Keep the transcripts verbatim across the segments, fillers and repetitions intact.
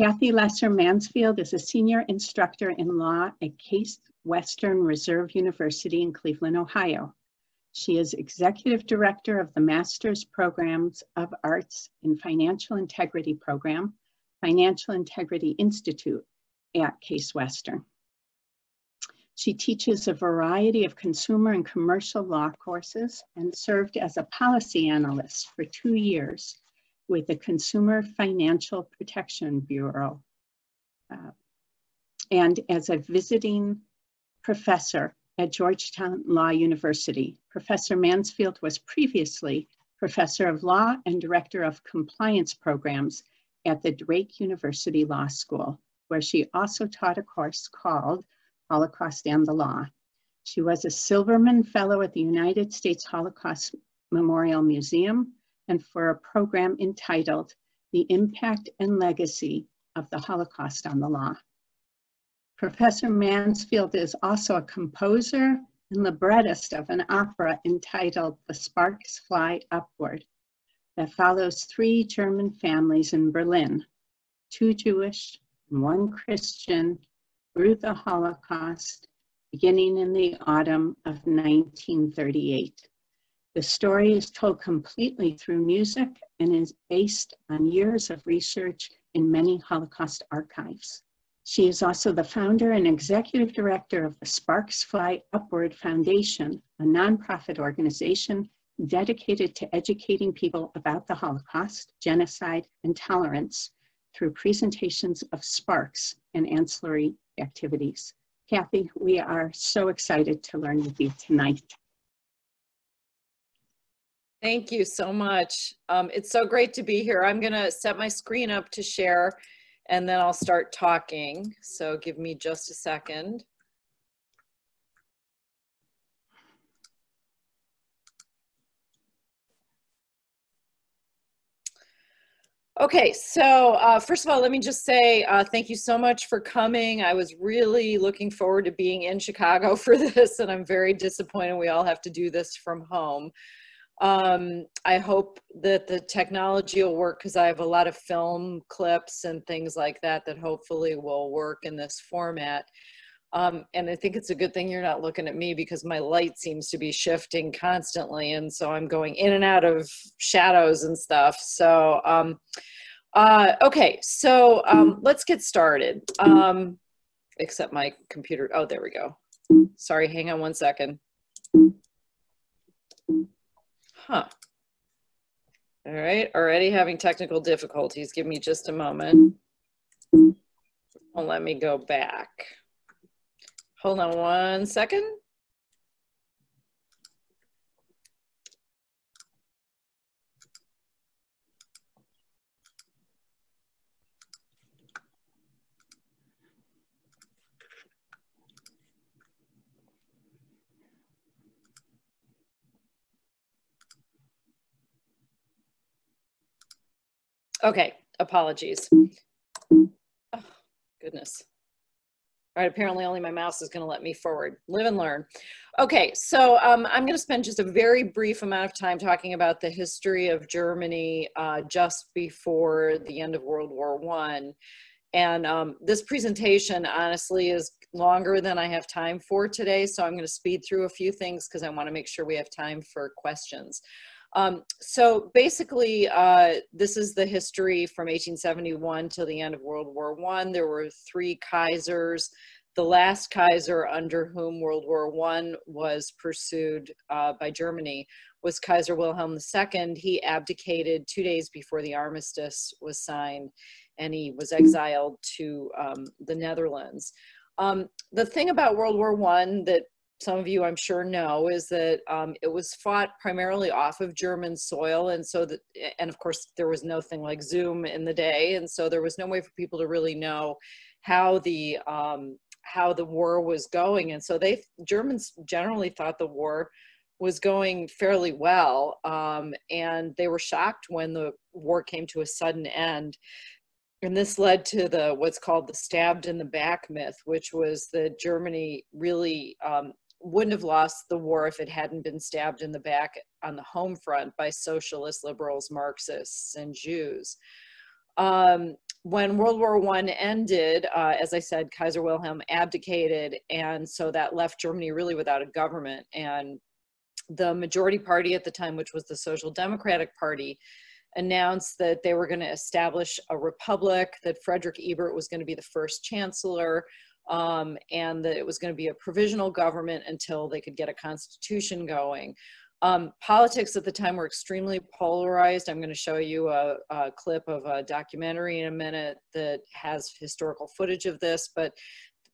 Kathy Lesser Mansfield is a senior instructor in law at Case Western Reserve University in Cleveland, Ohio. She is executive director of the Master's Programs of Arts in Financial Integrity Program, Financial Integrity Institute at Case Western. She teaches a variety of consumer and commercial law courses and served as a policy analyst for two years with the Consumer Financial Protection Bureau uh, and as a visiting professor at Georgetown Law University. Professor Mansfield was previously professor of law and director of compliance programs at the Drake University Law School, where she also taught a course called Holocaust and the Law. She was a Silverman Fellow at the United States Holocaust Memorial Museum and for a program entitled The Impact and Legacy of the Holocaust on the Law. Professor Mansfield is also a composer and librettist of an opera entitled The Sparks Fly Upward that follows three German families in Berlin, two Jewish and one Christian, through the Holocaust, beginning in the autumn of nineteen thirty-eight. The story is told completely through music and is based on years of research in many Holocaust archives. She is also the founder and executive director of the Sparks Fly Upward Foundation, a nonprofit organization dedicated to educating people about the Holocaust, genocide, and tolerance through presentations of sparks and ancillary activities. Kathy, we are so excited to learn with you tonight. Thank you so much. Um, it's so great to be here. I'm gonna set my screen up to share and then I'll start talking. So give me just a second. Okay, so uh, first of all, let me just say uh, thank you so much for coming. I was really looking forward to being in Chicago for this, and I'm very disappointed we all have to do this from home. Um, I hope that the technology will work because I have a lot of film clips and things like that that hopefully will work in this format. Um, and I think it's a good thing you're not looking at me because my light seems to be shifting constantly. And so I'm going in and out of shadows and stuff. So, um, uh, okay, so um, let's get started. Um, except my computer, oh, there we go. Sorry, hang on one second. Huh. All right, already having technical difficulties. Give me just a moment. Don't let me go back. Hold on one second. Okay, apologies. Oh, goodness. All right, apparently only my mouse is going to let me forward. Live and learn. Okay, so um, I'm going to spend just a very brief amount of time talking about the history of Germany uh, just before the end of World War One. And um, this presentation, honestly, is longer than I have time for today, so I'm going to speed through a few things because I want to make sure we have time for questions. Um, so basically, uh, this is the history from eighteen seventy-one till the end of World War One. There were three Kaisers. The last Kaiser under whom World War One was pursued uh, by Germany was Kaiser Wilhelm the Second. He abdicated two days before the armistice was signed, and he was exiled to um, the Netherlands. Um, the thing about World War One that some of you, I'm sure, know is that um, it was fought primarily off of German soil, and so that, and of course, there was no thing like Zoom in the day, and so there was no way for people to really know how the um, how the war was going, and so they Germans generally thought the war was going fairly well, um, and they were shocked when the war came to a sudden end. And this led to the what's called the stabbed in the back myth, which was that Germany really um, wouldn't have lost the war if it hadn't been stabbed in the back on the home front by socialists, liberals, Marxists, and Jews. Um, when World War One ended, uh, as I said, Kaiser Wilhelm abdicated, and so that left Germany really without a government. And the majority party at the time, which was the Social Democratic Party, announced that they were going to establish a republic, that Friedrich Ebert was going to be the first chancellor, um, and that it was going to be a provisional government until they could get a constitution going. Um, politics at the time were extremely polarized. I'm going to show you a, a clip of a documentary in a minute that has historical footage of this, but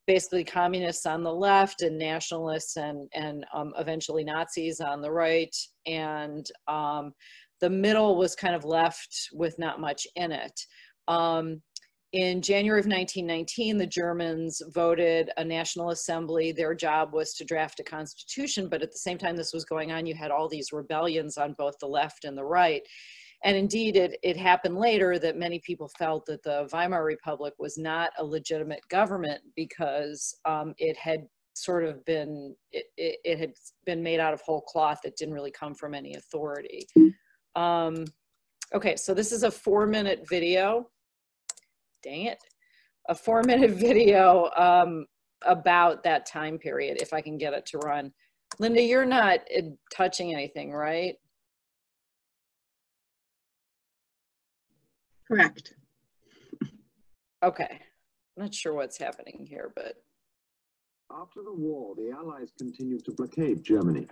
basically communists on the left and nationalists and, and um, eventually Nazis on the right. And um, the middle was kind of left with not much in it. Um, In January of nineteen nineteen, the Germans voted a National Assembly. Their job was to draft a constitution, but at the same time this was going on, you had all these rebellions on both the left and the right. And indeed, it, it happened later that many people felt that the Weimar Republic was not a legitimate government because um, it had sort of been, it, it, it had been made out of whole cloth that didn't really come from any authority. Um, okay, so this is a four-minute video. Dang it, a four-minute video um, about that time period, if I can get it to run. Linda, you're not uh, touching anything, right? Correct. Okay, I'm not sure what's happening here, but. After the war, the Allies continued to blockade Germany,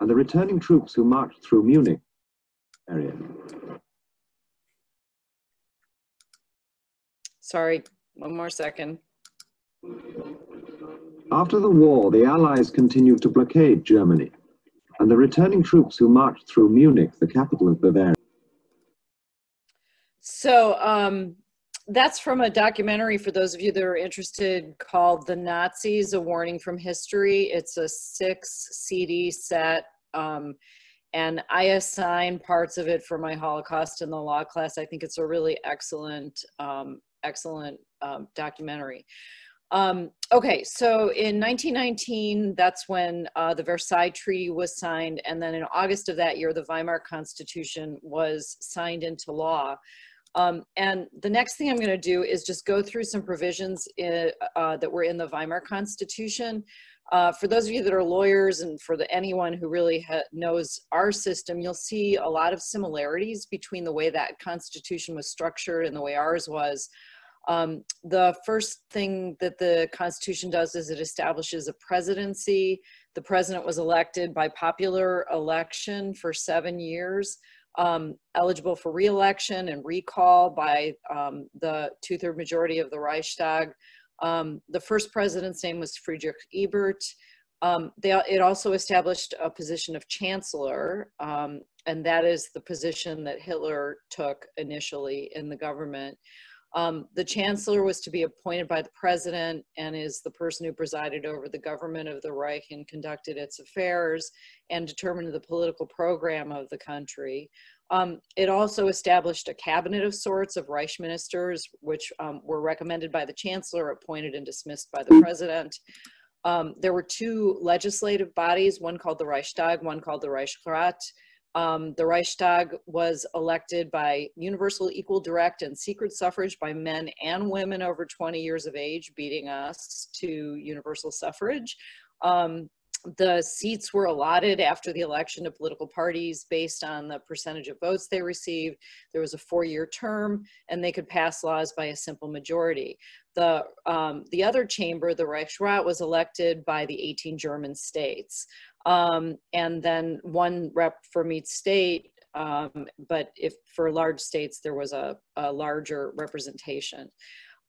and the returning troops who marched through Munich area. Sorry, one more second. After the war, the Allies continued to blockade Germany, and the returning troops who marched through Munich, the capital of Bavaria. So um, that's from a documentary, for those of you that are interested, called The Nazis, A Warning from History. It's a six C D set. Um, And I assign parts of it for my Holocaust in the law class. I think it's a really excellent, um, excellent um, documentary. Um, okay, so in nineteen nineteen, that's when uh, the Versailles Treaty was signed. And then in August of that year, the Weimar Constitution was signed into law. Um, and the next thing I'm going to do is just go through some provisions in, uh, that were in the Weimar Constitution. Uh, for those of you that are lawyers, and for the, anyone who really ha knows our system, you'll see a lot of similarities between the way that Constitution was structured and the way ours was. Um, the first thing that the Constitution does is it establishes a presidency. The president was elected by popular election for seven years, um, eligible for re-election and recall by um, the two-thirds majority of the Reichstag. Um, the first president's name was Friedrich Ebert. Um, they, it also established a position of chancellor, um, and that is the position that Hitler took initially in the government. Um, the chancellor was to be appointed by the president and is the person who presided over the government of the Reich and conducted its affairs and determined the political program of the country. Um, it also established a cabinet of sorts of Reich ministers, which um, were recommended by the chancellor, appointed and dismissed by the president. Um, there were two legislative bodies, one called the Reichstag, one called the Reichsrat. Um, the Reichstag was elected by universal, equal, direct, and secret suffrage by men and women over twenty years of age, beating us to universal suffrage. Um, The seats were allotted after the election to political parties based on the percentage of votes they received. There was a four-year term, and they could pass laws by a simple majority. The, um, the other chamber, the Reichsrat, was elected by the eighteen German states, um, and then one rep from each state, um, but if for large states, there was a, a larger representation.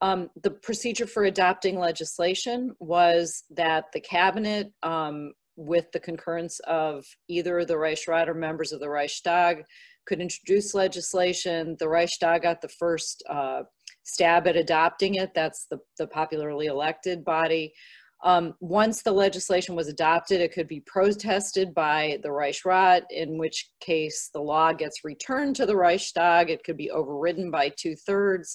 Um, the procedure for adopting legislation was that the cabinet, um, with the concurrence of either the Reichsrat or members of the Reichstag, could introduce legislation. The Reichstag got the first uh, stab at adopting it. That's the, the popularly elected body. Um, once the legislation was adopted, it could be protested by the Reichsrat, in which case the law gets returned to the Reichstag. It could be overridden by two-thirds.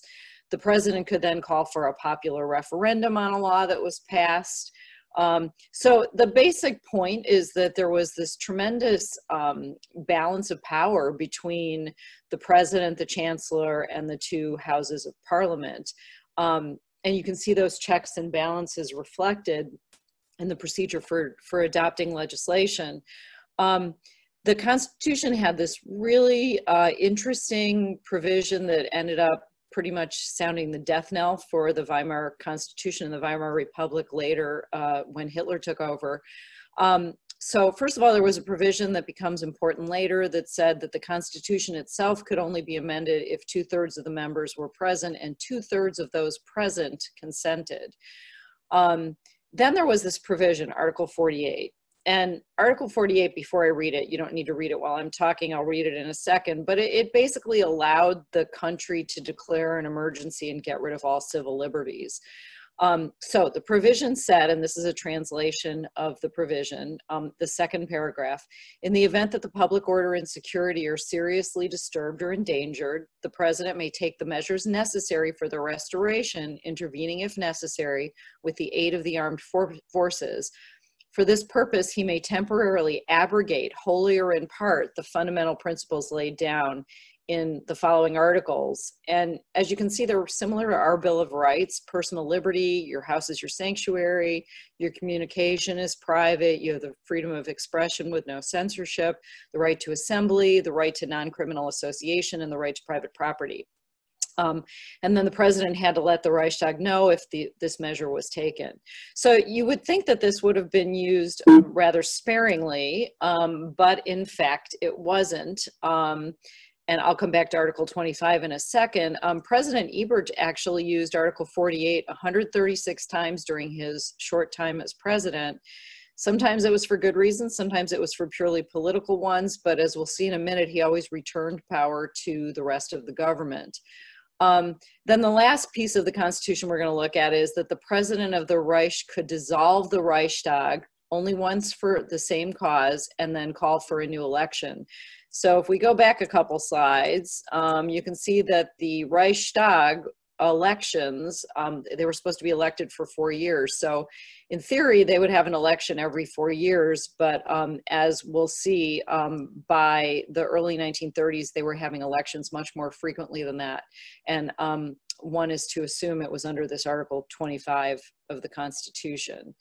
The president could then call for a popular referendum on a law that was passed. Um, so the basic point is that there was this tremendous um, balance of power between the president, the chancellor, and the two houses of parliament. Um, and you can see those checks and balances reflected in the procedure for, for adopting legislation. Um, the Constitution had this really uh, interesting provision that ended up pretty much sounding the death knell for the Weimar Constitution and the Weimar Republic later uh, when Hitler took over. Um, so first of all, there was a provision that becomes important later that said that the Constitution itself could only be amended if two-thirds of the members were present and two-thirds of those present consented. Um, then there was this provision, Article forty-eight. And Article forty-eight, before I read it, you don't need to read it while I'm talking, I'll read it in a second, but it, it basically allowed the country to declare an emergency and get rid of all civil liberties. Um, so the provision said, and this is a translation of the provision, um, the second paragraph, in the event that the public order and security are seriously disturbed or endangered, the president may take the measures necessary for their restoration, intervening if necessary, with the aid of the armed for- forces. For this purpose, he may temporarily abrogate, wholly or in part, the fundamental principles laid down in the following articles. And as you can see, they're similar to our Bill of Rights: personal liberty, your house is your sanctuary, your communication is private, you have the freedom of expression with no censorship, the right to assembly, the right to non-criminal association, and the right to private property. Um, and then the president had to let the Reichstag know if the, this measure was taken. So you would think that this would have been used um, rather sparingly, um, but in fact it wasn't. Um, and I'll come back to Article twenty-five in a second. Um, President Ebert actually used Article forty-eight one hundred thirty-six times during his short time as president. Sometimes it was for good reasons, sometimes it was for purely political ones, but as we'll see in a minute, he always returned power to the rest of the government. Um, then the last piece of the Constitution we're going to look at is that the president of the Reich could dissolve the Reichstag only once for the same cause and then call for a new election. So if we go back a couple slides, um, you can see that the Reichstag elections, um, they were supposed to be elected for four years. So in theory, they would have an election every four years, but um, as we'll see, um, by the early nineteen thirties, they were having elections much more frequently than that. And um, one is to assume it was under this Article twenty-five of the Constitution.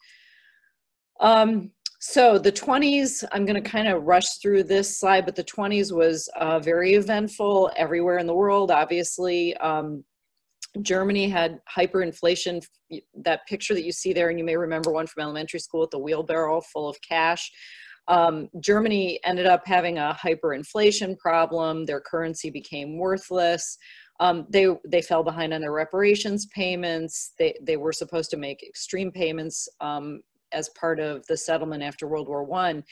Um, So the twenties, I'm going to kind of rush through this slide, but the twenties was uh, very eventful everywhere in the world, obviously. Um, Germany had hyperinflation, that picture that you see there, and you may remember one from elementary school with the wheelbarrow full of cash. Um, Germany ended up having a hyperinflation problem. Their currency became worthless. Um, they, they fell behind on their reparations payments. They, they were supposed to make extreme payments um, as part of the settlement after World War One.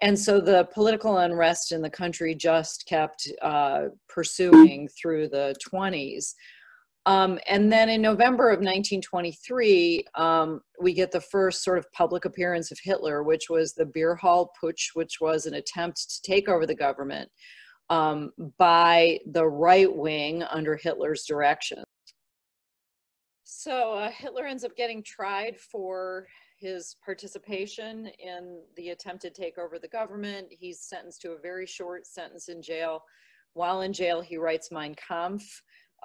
And so the political unrest in the country just kept uh, pursuing through the twenties. Um, and then in November of nineteen twenty-three, um, we get the first sort of public appearance of Hitler, which was the Beer Hall Putsch, which was an attempt to take over the government um, by the right wing under Hitler's direction. So uh, Hitler ends up getting tried for his participation in the attempted takeover of the government. He's sentenced to a very short sentence in jail. While in jail, he writes Mein Kampf.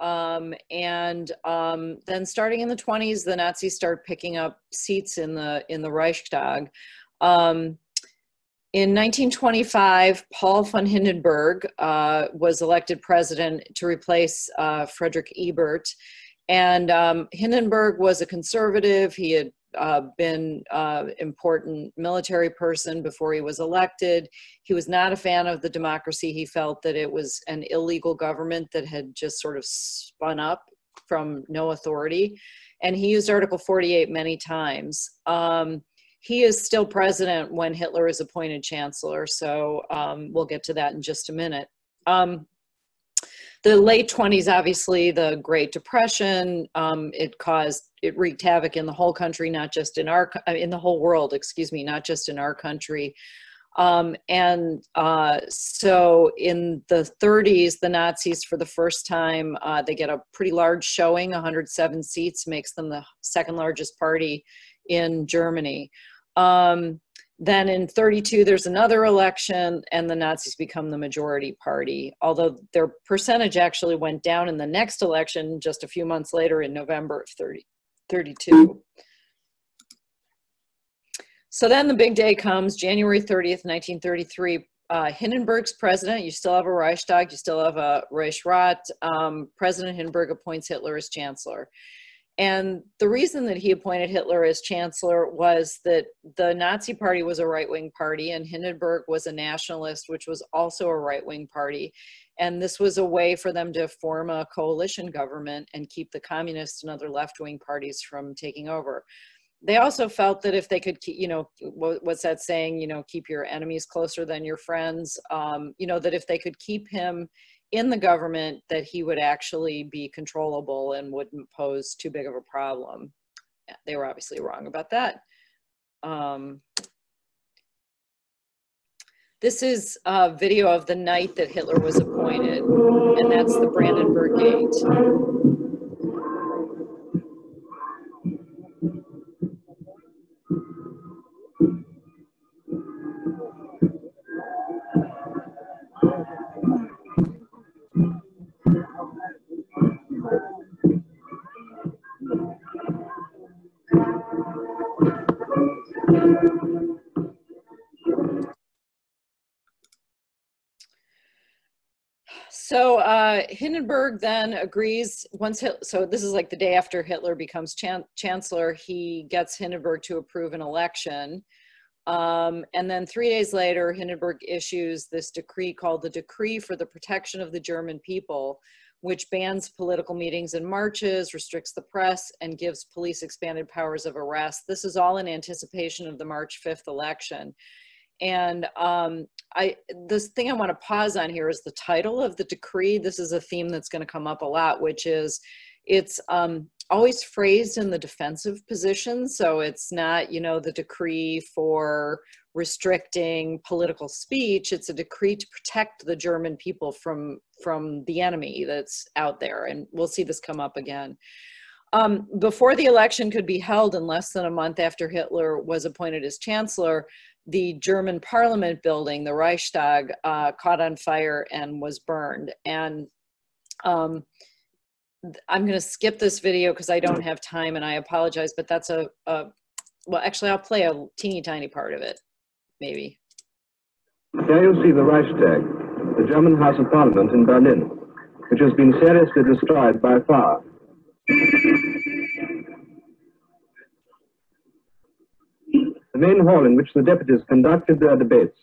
Um, and um, then starting in the twenties, the Nazis start picking up seats in the, in the Reichstag. Um, in nineteen twenty-five, Paul von Hindenburg uh, was elected president to replace uh, Friedrich Ebert. And um, Hindenburg was a conservative. He had Uh, been an uh, important military person before he was elected. He was not a fan of the democracy. He felt that it was an illegal government that had just sort of spun up from no authority. And he used Article forty-eight many times. Um, he is still president when Hitler is appointed chancellor, so um, we'll get to that in just a minute. Um, The late twenties, obviously, the Great Depression, um, it caused, it wreaked havoc in the whole country, not just in our, in the whole world, excuse me, not just in our country. Um, and uh, so in the thirties, the Nazis, for the first time, uh, they get a pretty large showing, one hundred seven seats, makes them the second largest party in Germany. Um, then in thirty-two, there's another election and the Nazis become the majority party, although their percentage actually went down in the next election just a few months later in November of thirty, thirty-two. So then the big day comes, January thirtieth, nineteen thirty-three. Uh, Hindenburg's president, you still have a Reichstag, you still have a Reichsrat. Um, President Hindenburg appoints Hitler as chancellor. And the reason that he appointed Hitler as chancellor was that the Nazi party was a right-wing party and Hindenburg was a nationalist, which was also a right-wing party. And this was a way for them to form a coalition government and keep the communists and other left-wing parties from taking over. They also felt that if they could, you know, what's that saying, you know, keep your enemies closer than your friends, um, you know, that if they could keep him in the government, that he would actually be controllable and wouldn't pose too big of a problem. They were obviously wrong about that. Um, this is a video of the night that Hitler was appointed, and that's the Brandenburg Gate. So uh, Hindenburg then agrees, once Hitler, so this is like the day after Hitler becomes chan chancellor, he gets Hindenburg to approve an election. Um, and then three days later, Hindenburg issues this decree called the Decree for the Protection of the German People, which bans political meetings and marches, restricts the press, and gives police expanded powers of arrest. This is all in anticipation of the March fifth election. And um, I, this thing I want to pause on here is the title of the decree. This is a theme that's going to come up a lot, which is it's um, always phrased in the defensive position. So it's not, you know, the decree for restricting political speech. It's a decree to protect the German people from, from the enemy that's out there. And we'll see this come up again. Um, before the election could be held in less than a month after Hitler was appointed as chancellor, the German parliament building, the Reichstag, uh, caught on fire and was burned. And um, I'm gonna skip this video because I don't have time and I apologize, but that's a, a, well, actually I'll play a teeny tiny part of it, maybe. There you see the Reichstag, the German House of Parliament in Berlin, which has been seriously destroyed by fire. The main hall in which the deputies conducted their debates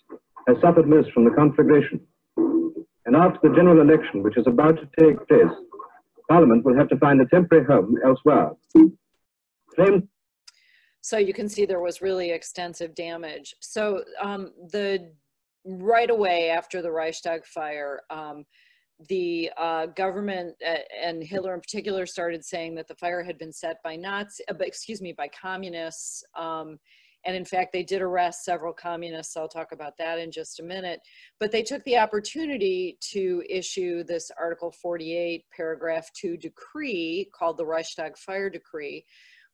has suffered most from the conflagration. And after the general election, which is about to take place, Parliament will have to find a temporary home elsewhere. Flame. So you can see there was really extensive damage. So um, the right away after the Reichstag fire, um, the uh, government uh, and Hitler in particular started saying that the fire had been set by Nazi, uh, excuse me, by communists. Um, And in fact, they did arrest several communists. I'll talk about that in just a minute. But they took the opportunity to issue this Article forty-eight, Paragraph two decree called the Reichstag Fire Decree,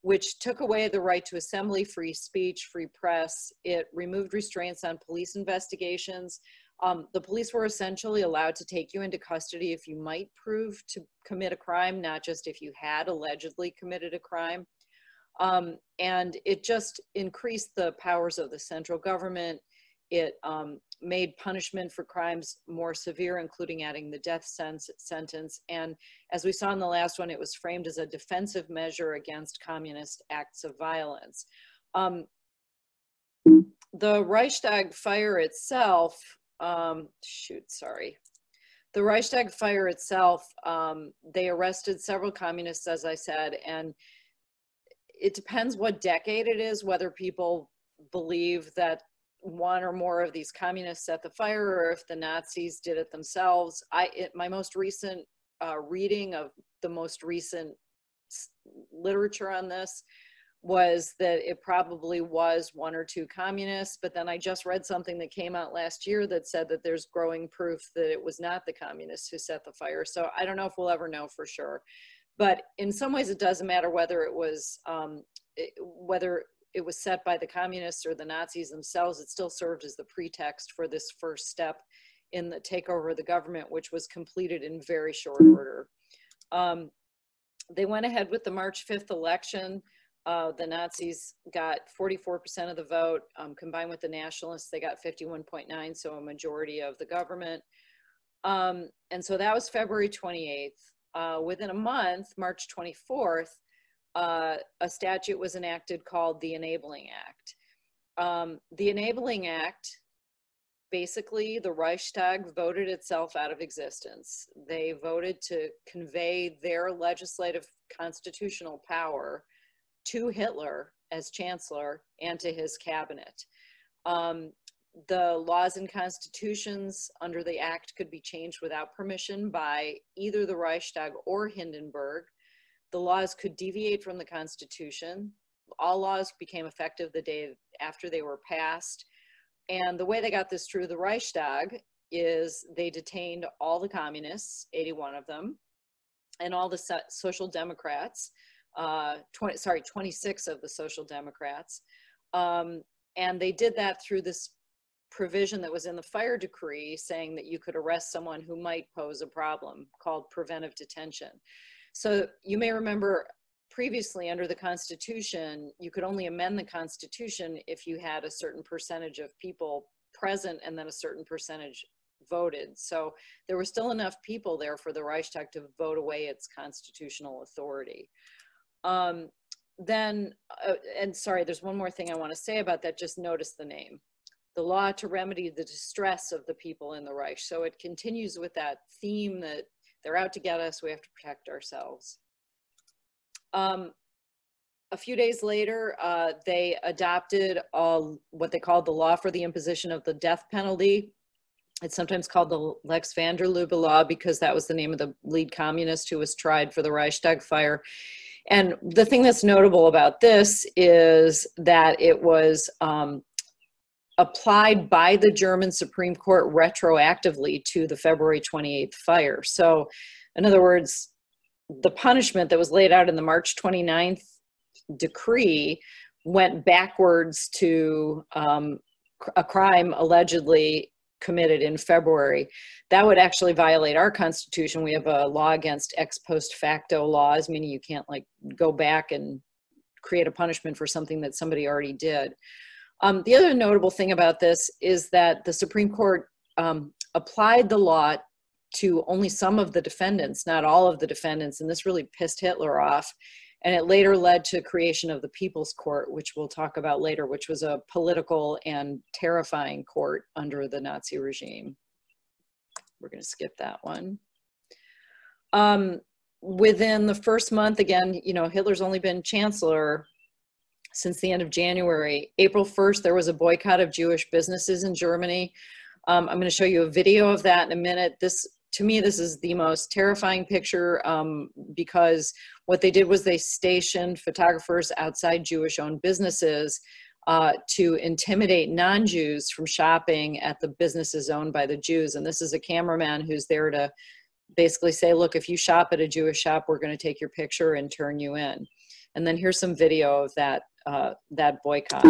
which took away the right to assembly, free speech, free press. It removed restraints on police investigations. Um, the police were essentially allowed to take you into custody if you might prove to commit a crime, not just if you had allegedly committed a crime. Um, and it just increased the powers of the central government. It um, made punishment for crimes more severe, including adding the death sentence. And as we saw in the last one, it was framed as a defensive measure against communist acts of violence. Um, the Reichstag fire itself, um, shoot, sorry. The Reichstag fire itself, um, they arrested several communists, as I said, and it depends what decade it is, whether people believe that one or more of these communists set the fire or if the Nazis did it themselves. I, it, my most recent uh, reading of the most recent literature on this was that it probably was one or two communists, but then I just read something that came out last year that said that there's growing proof that it was not the communists who set the fire. So I don't know if we'll ever know for sure. But in some ways, it doesn't matter whether it was, um, whether it was set by the communists or the Nazis themselves, it still served as the pretext for this first step in the takeover of the government, which was completed in very short order. Um, they went ahead with the March fifth election. Uh, the Nazis got forty-four percent of the vote. Um, combined with the Nationalists, they got fifty-one point nine, so a majority of the government. Um, and so that was February twenty-eighth. Uh, within a month, March twenty-fourth, uh, a statute was enacted called the Enabling Act. Um, the Enabling Act, basically, the Reichstag voted itself out of existence. They voted to convey their legislative constitutional power to Hitler as chancellor and to his cabinet. Um, the laws and constitutions under the act could be changed without permission by either the Reichstag or Hindenburg. The laws could deviate from the constitution. All laws became effective the day after they were passed. And the way they got this through the Reichstag is they detained all the communists, eighty-one of them, and all the so social democrats, uh, twenty, sorry, twenty-six of the social democrats. Um, and they did that through this provision that was in the fire decree saying that you could arrest someone who might pose a problem, called preventive detention. So you may remember previously under the Constitution, you could only amend the Constitution if you had a certain percentage of people present and then a certain percentage voted. So there were still enough people there for the Reichstag to vote away its constitutional authority. Um, then, uh, and sorry, there's one more thing I want to say about that. Just notice the name. The law to remedy the distress of the people in the Reich. So it continues with that theme that they're out to get us, we have to protect ourselves. Um, a few days later, uh, they adopted uh, what they called the law for the imposition of the death penalty. It's sometimes called the Lex van der Lubbe law because that was the name of the lead communist who was tried for the Reichstag fire. And the thing that's notable about this is that it was um, applied by the German Supreme Court retroactively to the February twenty-eighth fire. So in other words, the punishment that was laid out in the March twenty-ninth decree went backwards to um, a crime allegedly committed in February. That would actually violate our Constitution. We have a law against ex post facto laws, meaning you can't like go back and create a punishment for something that somebody already did. Um, the other notable thing about this is that the Supreme Court um, applied the law to only some of the defendants, not all of the defendants, and this really pissed Hitler off. And it later led to creation of the People's Court, which we'll talk about later, which was a political and terrifying court under the Nazi regime. We're going to skip that one. Um, within the first month, again, you know, Hitler's only been chancellor since the end of January. April first, there was a boycott of Jewish businesses in Germany. Um, I'm going to show you a video of that in a minute. This, to me, this is the most terrifying picture um, because what they did was they stationed photographers outside Jewish-owned businesses uh, to intimidate non-Jews from shopping at the businesses owned by the Jews. And this is a cameraman who's there to basically say, look, if you shop at a Jewish shop, we're going to take your picture and turn you in. And then here's some video of that, uh, that boycott.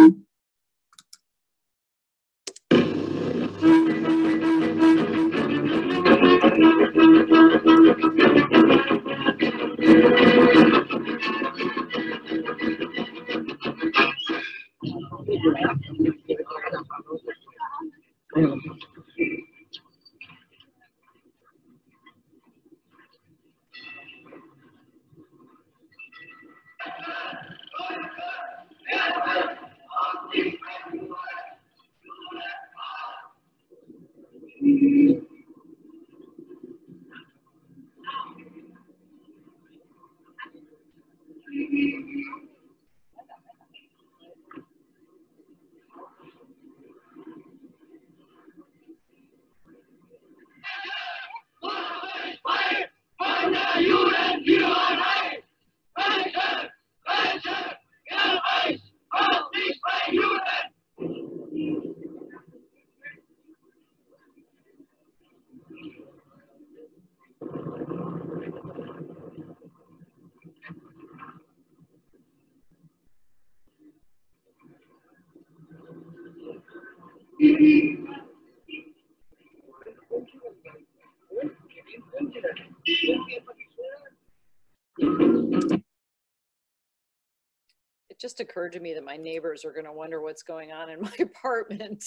just occurred to me that my neighbors are going to wonder what's going on in my apartment.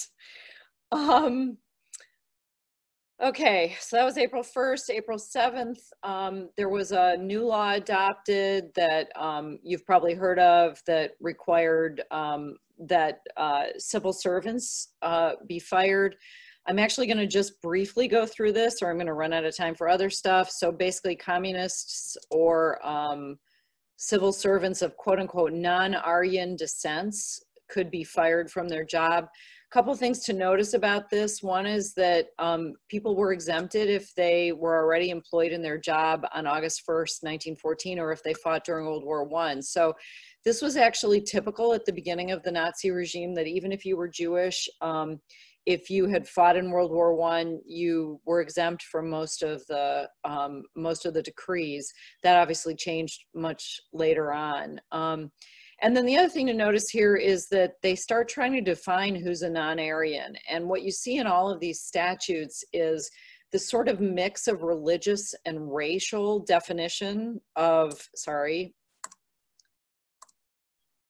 Um, okay, so that was April first. April seventh, um, there was a new law adopted that um, you've probably heard of that required um, that uh, civil servants uh, be fired. I'm actually going to just briefly go through this, or I'm going to run out of time for other stuff. So basically, communists or um, civil servants of quote-unquote non-Aryan descents could be fired from their job. A couple things to notice about this. One is that um, people were exempted if they were already employed in their job on August first, nineteen fourteen, or if they fought during World War One. So this was actually typical at the beginning of the Nazi regime, that even if you were Jewish, um, if you had fought in World War One, you were exempt from most of the um, most of the decrees. That obviously changed much later on. Um, and then the other thing to notice here is that they start trying to define who's a non-Aryan. And what you see in all of these statutes is the sort of mix of religious and racial definition of, sorry,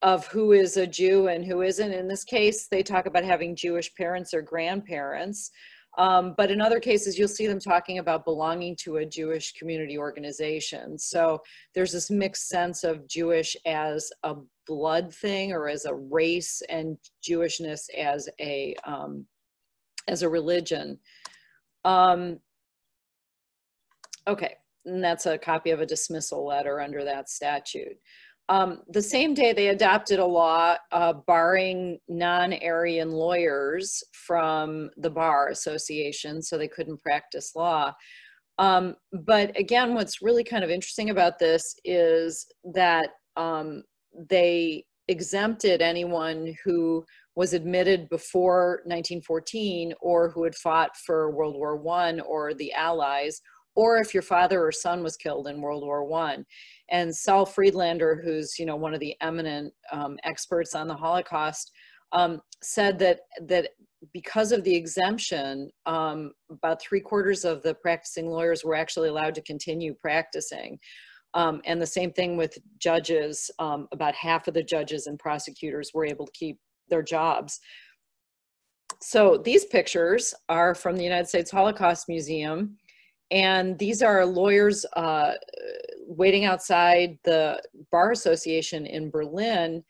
of who is a Jew and who isn't. In this case, they talk about having Jewish parents or grandparents. Um, but in other cases, you'll see them talking about belonging to a Jewish community organization. So there's this mixed sense of Jewish as a blood thing or as a race, and Jewishness as a, um, as a religion. Um, okay, and that's a copy of a dismissal letter under that statute. Um, the same day, they adopted a law uh, barring non-Aryan lawyers from the Bar Association, so they couldn't practice law. Um, but again, what's really kind of interesting about this is that um, they exempted anyone who was admitted before nineteen fourteen or who had fought for World War One or the Allies, or if your father or son was killed in World War One. And Saul Friedlander, who's you know one of the eminent um, experts on the Holocaust, um, said that, that because of the exemption, um, about three quarters of the practicing lawyers were actually allowed to continue practicing. Um, and the same thing with judges. Um, about half of the judges and prosecutors were able to keep their jobs. So these pictures are from the United States Holocaust Museum. And these are lawyers uh, waiting outside the Bar Association in Berlin,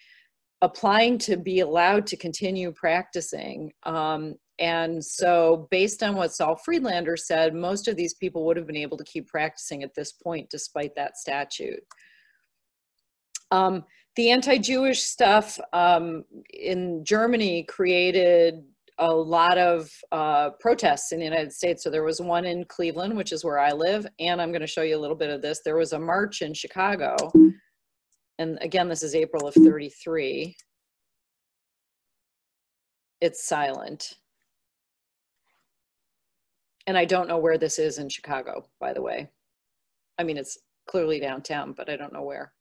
applying to be allowed to continue practicing. Um, and so based on what Saul Friedlander said, most of these people would have been able to keep practicing at this point, despite that statute. Um, the anti-Jewish stuff um, in Germany created a lot of uh, protests in the United States. So there was one in Cleveland, which is where I live, and I'm going to show you a little bit of this. There was a march in Chicago, and again, this is April of thirty-three. It's silent. And I don't know where this is in Chicago, by the way. I mean, it's clearly downtown, but I don't know where.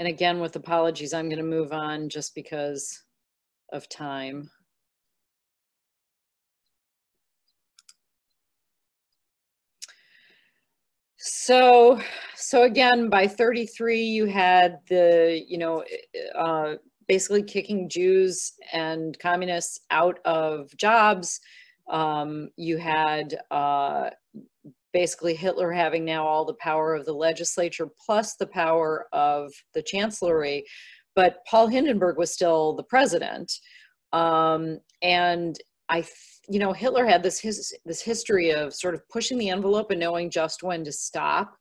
And again, with apologies, I'm going to move on just because of time. So, so again, by thirty-three, you had the, you know, uh, basically kicking Jews and communists out of jobs. Um, you had uh, basically Hitler having now all the power of the legislature plus the power of the chancellery, but Paul Hindenburg was still the president. Um, and I, you know, Hitler had this, his, this history of sort of pushing the envelope and knowing just when to stop.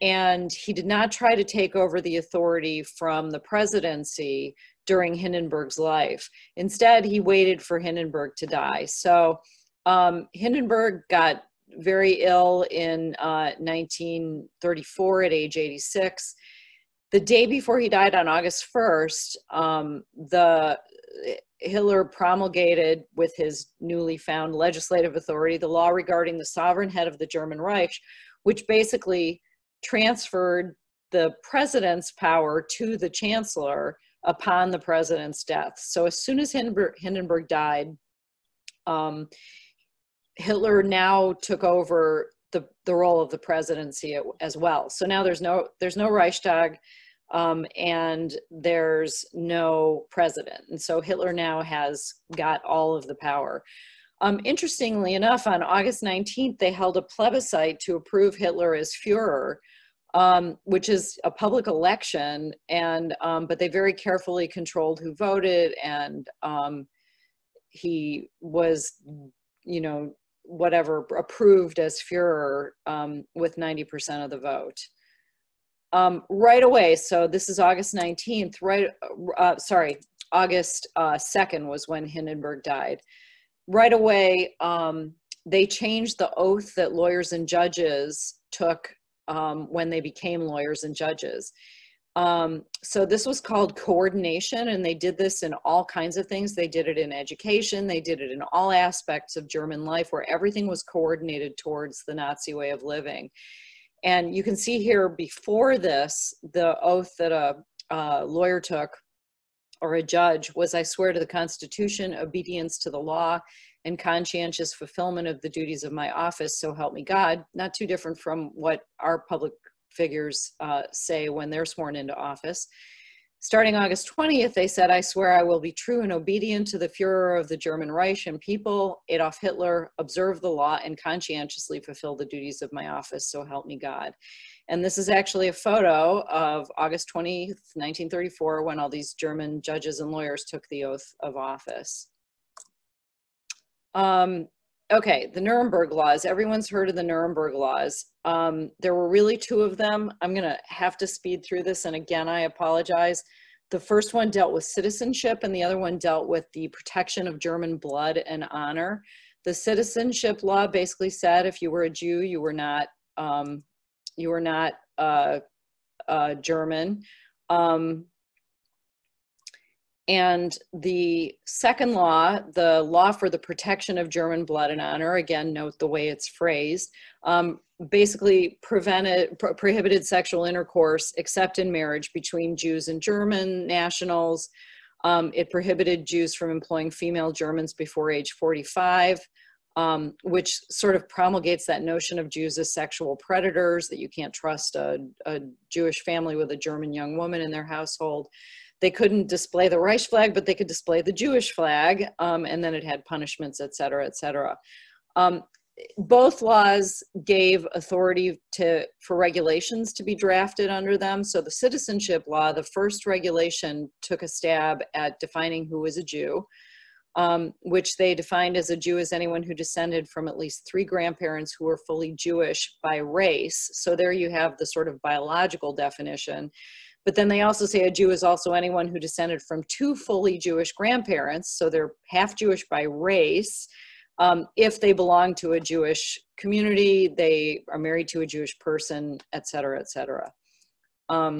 And he did not try to take over the authority from the presidency during Hindenburg's life. Instead, he waited for Hindenburg to die. So um, Hindenburg got very ill in uh, nineteen thirty-four at age eighty-six. The day before he died on August first, um, the Hitler promulgated with his newly found legislative authority the law regarding the sovereign head of the German Reich, which basically transferred the president's power to the chancellor upon the president's death. So as soon as Hindenburg, Hindenburg died, um, Hitler now took over the, the role of the presidency as well. So now there's no, there's no Reichstag, um, and there's no president. And so Hitler now has got all of the power. Um, interestingly enough, on August nineteenth, they held a plebiscite to approve Hitler as Führer, Um, which is a public election, and um, but they very carefully controlled who voted, and um, he was, you know, whatever, approved as Führer um, with ninety percent of the vote. Um, right away, so this is August nineteenth, right, uh, sorry, August second was when Hindenburg died. Right away, um, they changed the oath that lawyers and judges took Um, when they became lawyers and judges. Um, so this was called coordination, and they did this in all kinds of things. They did it in education, they did it in all aspects of German life, where everything was coordinated towards the Nazi way of living. And you can see here before this, the oath that a, a lawyer took, or a judge, was "I swear to the Constitution, obedience to the law, and conscientious fulfillment of the duties of my office, so help me God." Not too different from what our public figures uh, say when they're sworn into office. Starting August twentieth, they said, "I swear I will be true and obedient to the Führer of the German Reich and people, Adolf Hitler, observe the law and conscientiously fulfill the duties of my office, so help me God." And this is actually a photo of August twentieth, nineteen thirty-four, when all these German judges and lawyers took the oath of office. Um, okay, the Nuremberg Laws. Everyone's heard of the Nuremberg Laws. Um, there were really two of them. I'm going to have to speed through this, and again, I apologize. The first one dealt with citizenship, and the other one dealt with the protection of German blood and honor. The citizenship law basically said if you were a Jew, you were not, um, you were not uh, uh, German. Um, And the second law, the law for the protection of German blood and honor, again, note the way it's phrased, um, basically prevented, pro prohibited sexual intercourse except in marriage between Jews and German nationals. Um, it prohibited Jews from employing female Germans before age forty-five, um, which sort of promulgates that notion of Jews as sexual predators, that you can't trust a, a Jewish family with a German young woman in their household. They couldn't display the Reich flag, but they could display the Jewish flag, um, and then it had punishments, et cetera, et cetera. Um, both laws gave authority to, for regulations to be drafted under them. So the citizenship law, the first regulation, took a stab at defining who was a Jew, um, which they defined as a Jew as anyone who descended from at least three grandparents who were fully Jewish by race. So there you have the sort of biological definition. But then they also say a Jew is also anyone who descended from two fully Jewish grandparents, so they're half Jewish by race. Um, if they belong to a Jewish community, they are married to a Jewish person, et cetera, et cetera. Um,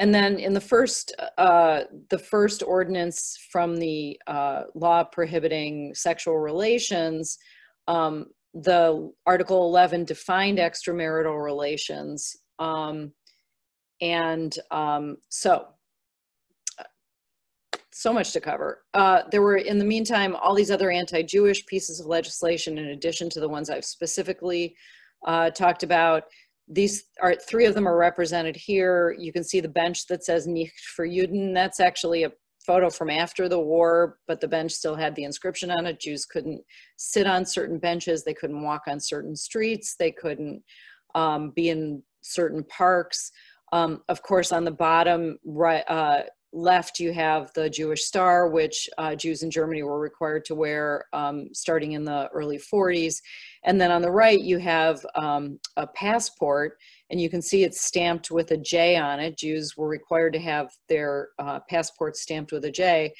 and then in the first, uh, the first ordinance from the uh, law prohibiting sexual relations, um, the Article eleven defined extramarital relations. Um, And um, so, so much to cover. Uh, there were, in the meantime, all these other anti-Jewish pieces of legislation in addition to the ones I've specifically uh, talked about. These are, three of them are represented here. You can see the bench that says "Nicht für Juden." That's actually a photo from after the war, but the bench still had the inscription on it. Jews couldn't sit on certain benches. They couldn't walk on certain streets. They couldn't um, be in certain parks. Um, of course, on the bottom right, uh, left, you have the Jewish star, which uh, Jews in Germany were required to wear um, starting in the early forties. And then on the right, you have um, a passport, and you can see it's stamped with a J on it. Jews were required to have their uh, passports stamped with a J.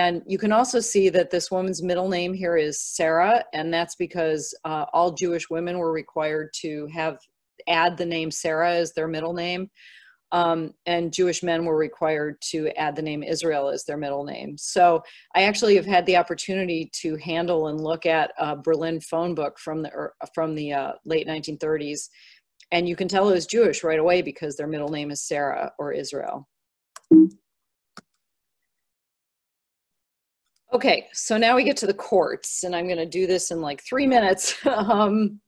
And you can also see that this woman's middle name here is Sarah, and that's because uh, all Jewish women were required to have add the name Sarah as their middle name. Um, and Jewish men were required to add the name Israel as their middle name. So I actually have had the opportunity to handle and look at a Berlin phone book from the, er, from the uh, late nineteen thirties. And you can tell it was Jewish right away because their middle name is Sarah or Israel. Okay, so now we get to the courts, and I'm going to do this in like three minutes. um,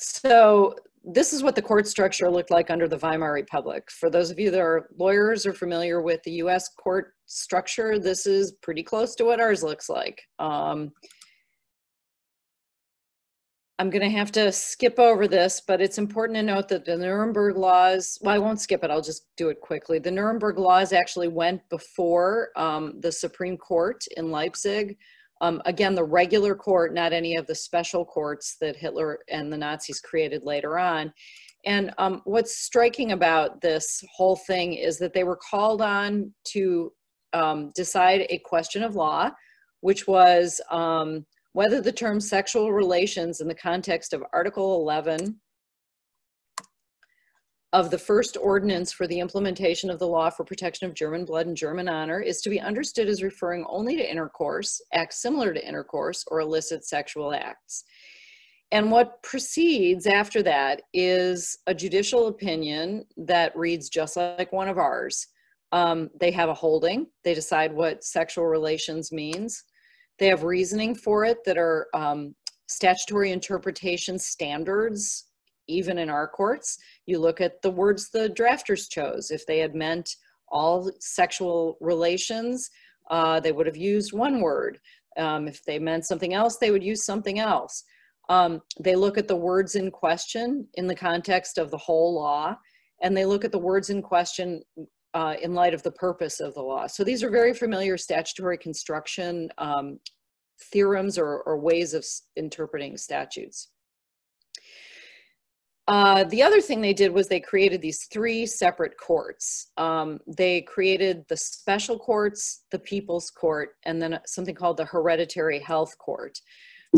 so this is what the court structure looked like under the Weimar Republic. For those of you that are lawyers or familiar with the U S court structure, this is pretty close to what ours looks like. Um, I'm gonna have to skip over this, but it's important to note that the Nuremberg Laws, well, I won't skip it, I'll just do it quickly. The Nuremberg Laws actually went before um, the Supreme Court in Leipzig. Um, again, the regular court, not any of the special courts that Hitler and the Nazis created later on. And um, what's striking about this whole thing is that they were called on to um, decide a question of law, which was um, whether the term sexual relations in the context of Article eleven of the first ordinance for the implementation of the law for protection of German blood and German honor is to be understood as referring only to intercourse, acts similar to intercourse, or illicit sexual acts. And what proceeds after that is a judicial opinion that reads just like one of ours. Um, they have a holding. They decide what sexual relations means. They have reasoning for it that are um, statutory interpretation standards. Even in our courts, you look at the words the drafters chose. If they had meant all sexual relations, uh, they would have used one word. Um, if they meant something else, they would use something else. Um, they look at the words in question in the context of the whole law, and they look at the words in question uh, in light of the purpose of the law. So these are very familiar statutory construction um, theorems or, or ways of interpreting statutes. Uh, the other thing they did was they created these three separate courts. Um, they created the special courts, the People's Court, and then something called the Hereditary Health Court.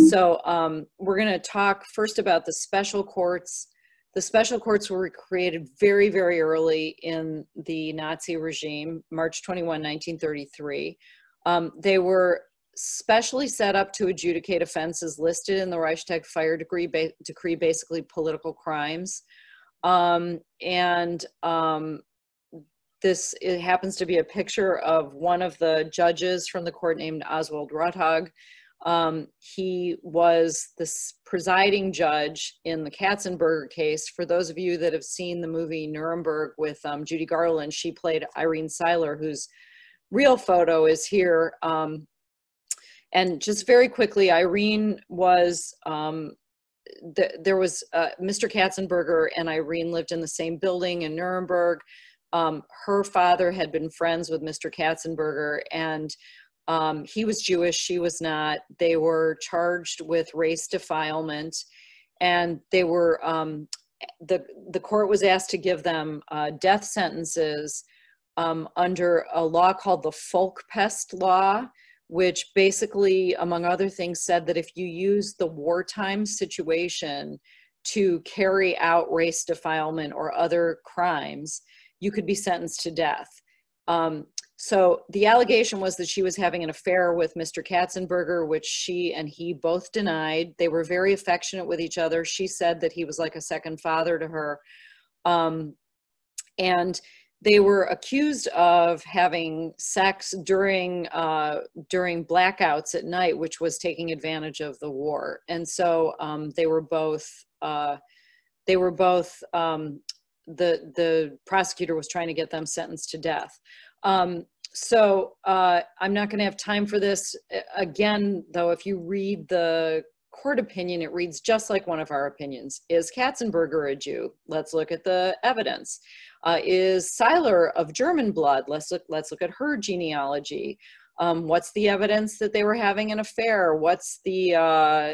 So um, we're going to talk first about the special courts. The special courts were created very, very early in the Nazi regime, March twenty-one, nineteen thirty-three. Um, they were specially set up to adjudicate offenses listed in the Reichstag Fire Decree, ba decree basically political crimes. Um, and um, this, it happens to be a picture of one of the judges from the court named Oswald Rothaug. Um, he was the presiding judge in the Katzenberger case. For those of you that have seen the movie Nuremberg with um, Judy Garland, she played Irene Seiler, whose real photo is here. Um, And just very quickly, Irene was, um, th there was uh, Mister Katzenberger and Irene lived in the same building in Nuremberg. Um, her father had been friends with Mister Katzenberger, and um, he was Jewish, she was not. They were charged with race defilement, and they were, um, the, the court was asked to give them uh, death sentences um, under a law called the Volkspest Law, which basically, among other things, said that if you use the wartime situation to carry out race defilement or other crimes, you could be sentenced to death. Um, so the allegation was that she was having an affair with Mister Katzenberger, which she and he both denied. They were very affectionate with each other. She said that he was like a second father to her. Um, and They were accused of having sex during, uh, during blackouts at night, which was taking advantage of the war. And so um, they were both, uh, they were both um, the, the prosecutor was trying to get them sentenced to death. Um, so uh, I'm not gonna have time for this. Again, though, if you read the court opinion, it reads just like one of our opinions. Is Katzenberger a Jew? Let's look at the evidence. Uh, is Seiler of German blood? Let's look, let's look at her genealogy. Um, what's the evidence that they were having an affair? What's the, uh,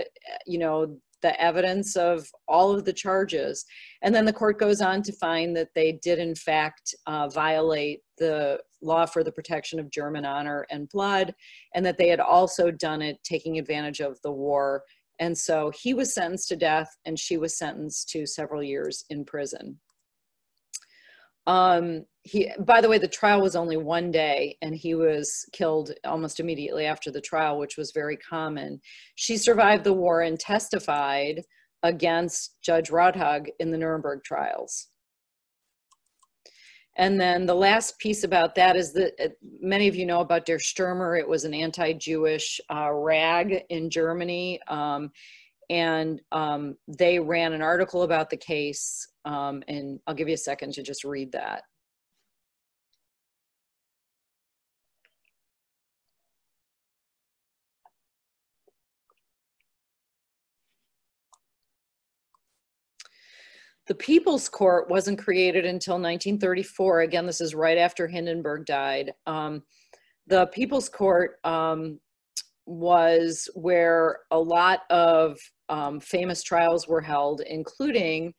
you know, the evidence of all of the charges? And then the court goes on to find that they did in fact uh, violate the law for the protection of German honor and blood, and that they had also done it taking advantage of the war. And so he was sentenced to death, and she was sentenced to several years in prison. Um, he, by the way, the trial was only one day and he was killed almost immediately after the trial, which was very common. She survived the war and testified against Judge Rothaug in the Nuremberg trials. And then the last piece about that is that uh, many of you know about Der Sturmer. It was an anti-Jewish uh, rag in Germany. Um, and um, they ran an article about the case. Um, and I'll give you a second to just read that. The People's Court wasn't created until nineteen thirty-four. Again, this is right after Hindenburg died. Um, the People's Court um, was where a lot of um, famous trials were held, including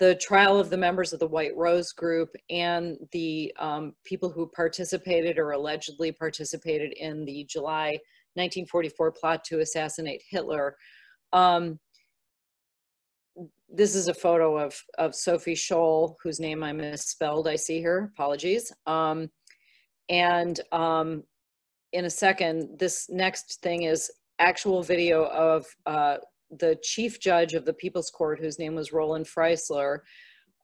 the trial of the members of the White Rose Group and the um, people who participated or allegedly participated in the July nineteen forty-four plot to assassinate Hitler. Um, This is a photo of, of Sophie Scholl, whose name I misspelled, I see here, apologies. Um, and um, in a second, this next thing is actual video of uh, the chief judge of the People's Court, whose name was Roland Freisler.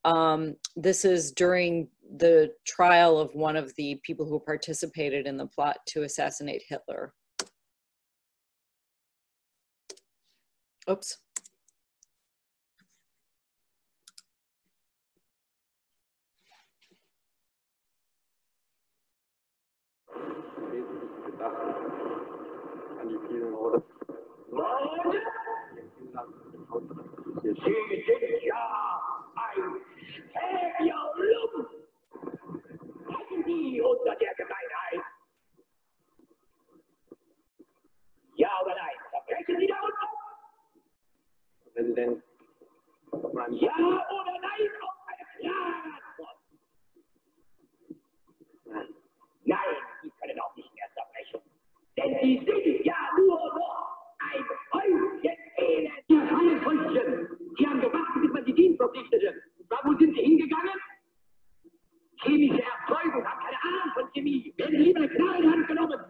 Um, this is during the trial of one of the people who participated in the plot to assassinate Hitler. Oops. An die vielen Worte. Leute! Sie sind ja ein Helium! Lassen Sie unter der Gemeinheit! Ja oder nein? Verbrechen Sie darunter? Präsident, ja oder nein auf eine klare Antwort? Nein. Nein, Sie können auch nicht mehr zerbrechen. Denn Sie sind ja nur noch ein Häufchen Elend. Ja, ein Häufchen. Sie haben gewartet, bis man die Dienstverpflichtete. Wo sind Sie hingegangen? Chemische Erzeugung, haben keine Ahnung von Chemie. Werden Sie lieber eine Knarre in die Hand genommen.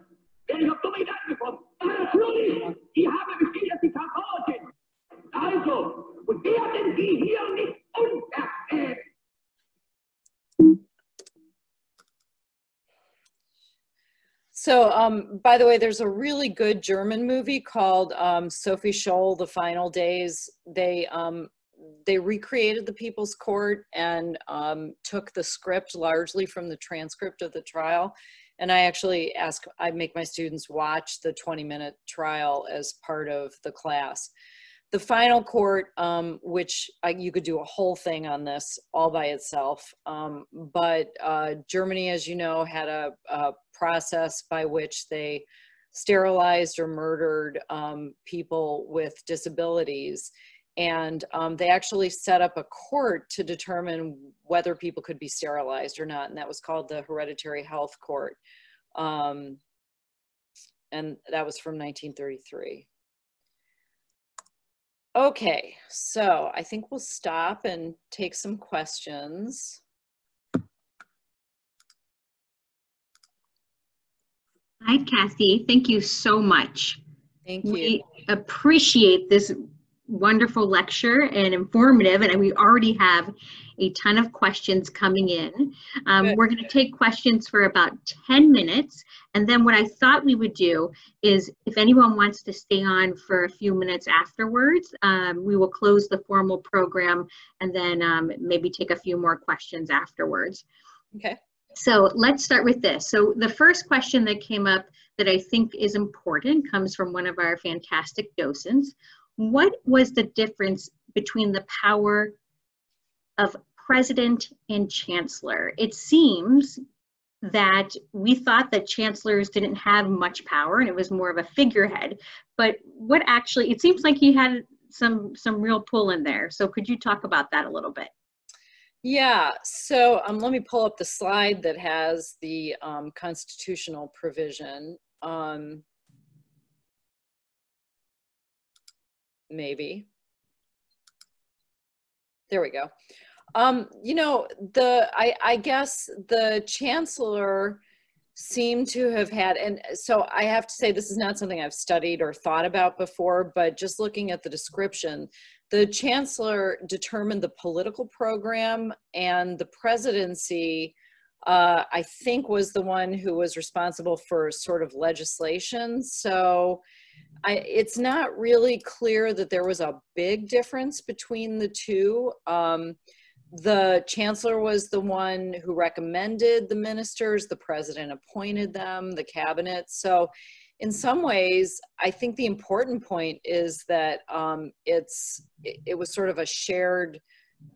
Werden Sie auf dumme Gedanken gekommen. Natürlich, Sie haben bestimmt, dass Sie verbraucht sind. Also, und werden Sie hier nicht unverschämt. So, um, by the way, there's a really good German movie called um, Sophie Scholl, The Final Days. They, um, they recreated the People's Court and um, took the script largely from the transcript of the trial. And I actually ask, I make my students watch the twenty minute trial as part of the class. The final court, um, which I, you could do a whole thing on this all by itself, um, but uh, Germany, as you know, had a, a process by which they sterilized or murdered um, people with disabilities. And um, they actually set up a court to determine whether people could be sterilized or not, and that was called the Hereditary Health Court. Um, and that was from nineteen thirty-three. Okay, so I think we'll stop and take some questions. Hi, Kathy. Thank you so much. Thank you. We appreciate this wonderful lecture and informative, and we already have a ton of questions coming in. Um, we're going to take questions for about ten minutes, and then what I thought we would do is, if anyone wants to stay on for a few minutes afterwards, um, we will close the formal program and then um, maybe take a few more questions afterwards. Okay. So let's start with this. So the first question that came up that I think is important comes from one of our fantastic docents. What was the difference between the power of president and chancellor? It seems that we thought that chancellors didn't have much power and it was more of a figurehead, but what actually, it seems like he had some, some real pull in there. So could you talk about that a little bit? Yeah, so um, let me pull up the slide that has the um, constitutional provision. Um, Maybe. There we go. Um, you know, the I, I guess the chancellor seemed to have had, and so I have to say this is not something I've studied or thought about before, but just looking at the description, the chancellor determined the political program, and the presidency, uh, I think, was the one who was responsible for sort of legislation. So I, it's not really clear that there was a big difference between the two. Um, The chancellor was the one who recommended the ministers, the president appointed them, the cabinet. So in some ways, I think the important point is that um, it's, it, it was sort of a shared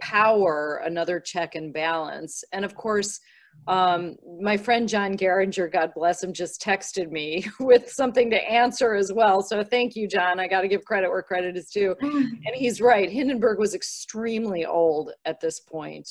power, another check and balance. And of course, um, my friend John Geringer, God bless him, just texted me with something to answer as well. So thank you, John. I got to give credit where credit is due. And he's right. Hindenburg was extremely old at this point.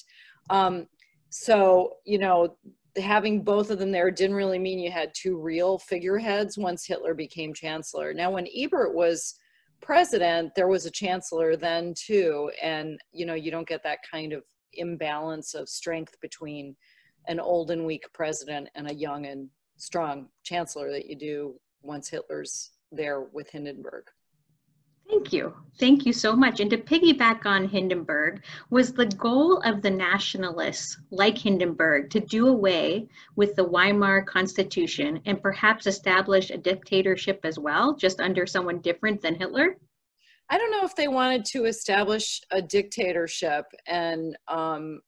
Um, so, you know, having both of them there didn't really mean you had two real figureheads once Hitler became chancellor. Now, when Ebert was president, there was a chancellor then too. And, you know, you don't get that kind of imbalance of strength between an old and weak president and a young and strong chancellor that you do once Hitler's there with Hindenburg. Thank you. Thank you so much. And to piggyback on Hindenburg, was the goal of the nationalists like Hindenburg to do away with the Weimar Constitution and perhaps establish a dictatorship as well, just under someone different than Hitler? I don't know if they wanted to establish a dictatorship. And um,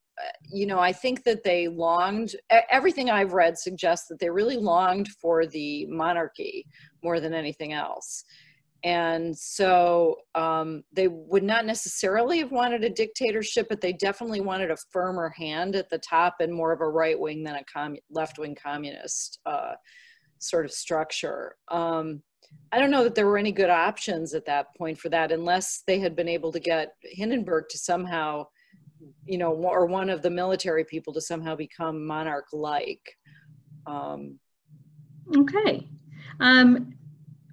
you know, I think that they longed, everything I've read suggests that they really longed for the monarchy more than anything else. And so um, they would not necessarily have wanted a dictatorship, but they definitely wanted a firmer hand at the top and more of a right-wing than a com left-wing communist uh, sort of structure. Um, I don't know that there were any good options at that point for that, unless they had been able to get Hindenburg to somehow, you know, or one of the military people to somehow become monarch-like. Um, okay. Um,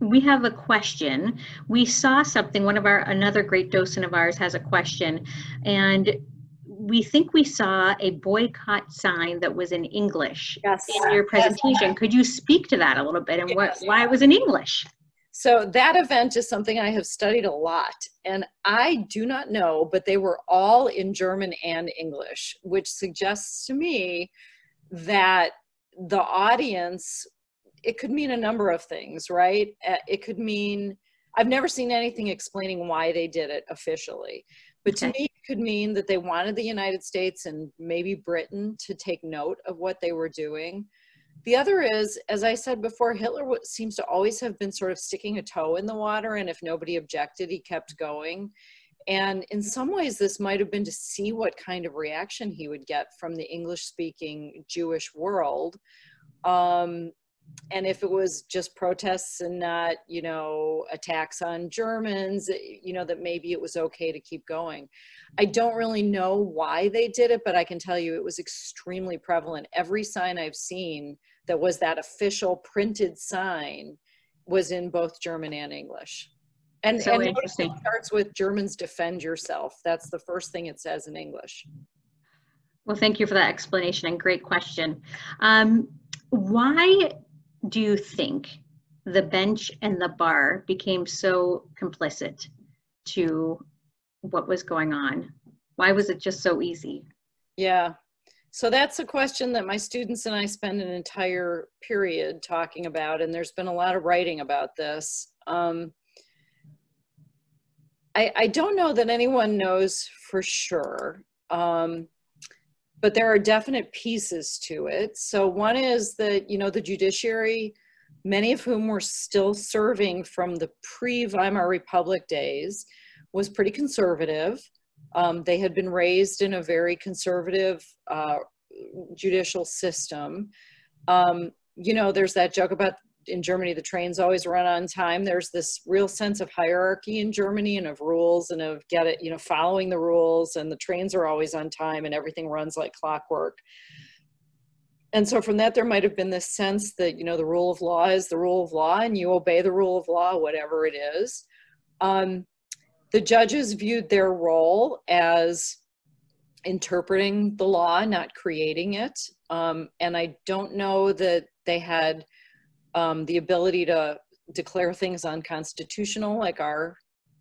we have a question. We saw something, one of our, another great docent of ours has a question, and we think we saw a boycott sign that was in English yes. in your presentation. Yes. Could you speak to that a little bit and yes. what, why it was in English? So that event is something I have studied a lot, and I do not know, but they were all in German and English, which suggests to me that the audience, it could mean a number of things, right? It could mean, I've never seen anything explaining why they did it officially, but okay. to me it could mean that they wanted the United States and maybe Britain to take note of what they were doing. The other is, as I said before, Hitler seems to always have been sort of sticking a toe in the water, and if nobody objected, he kept going. And in some ways, this might have been to see what kind of reaction he would get from the English-speaking Jewish world. Um, and if it was just protests and not, you know, attacks on Germans, you know, that maybe it was okay to keep going. I don't really know why they did it, but I can tell you it was extremely prevalent. Every sign I've seen that was that official printed sign was in both German and English. And, so and interesting. It starts with Germans defend yourself. That's the first thing it says in English. Well, thank you for that explanation and great question. Um, why do you think the bench and the bar became so complicit to what was going on? Why was it just so easy? Yeah. So that's a question that my students and I spend an entire period talking about, and there's been a lot of writing about this. Um, I, I don't know that anyone knows for sure, um, but there are definite pieces to it. So one is that, you know, the judiciary, many of whom were still serving from the pre-Weimar Republic days, was pretty conservative. Um, they had been raised in a very conservative uh, judicial system. Um, you know, there's that joke about in Germany, the trains always run on time. There's this real sense of hierarchy in Germany and of rules and of get it, you know, following the rules, and the trains are always on time and everything runs like clockwork. And so from that, there might've been this sense that, you know, the rule of law is the rule of law and you obey the rule of law, whatever it is. Um, the judges viewed their role as interpreting the law, not creating it. Um, and I don't know that they had um, the ability to declare things unconstitutional like our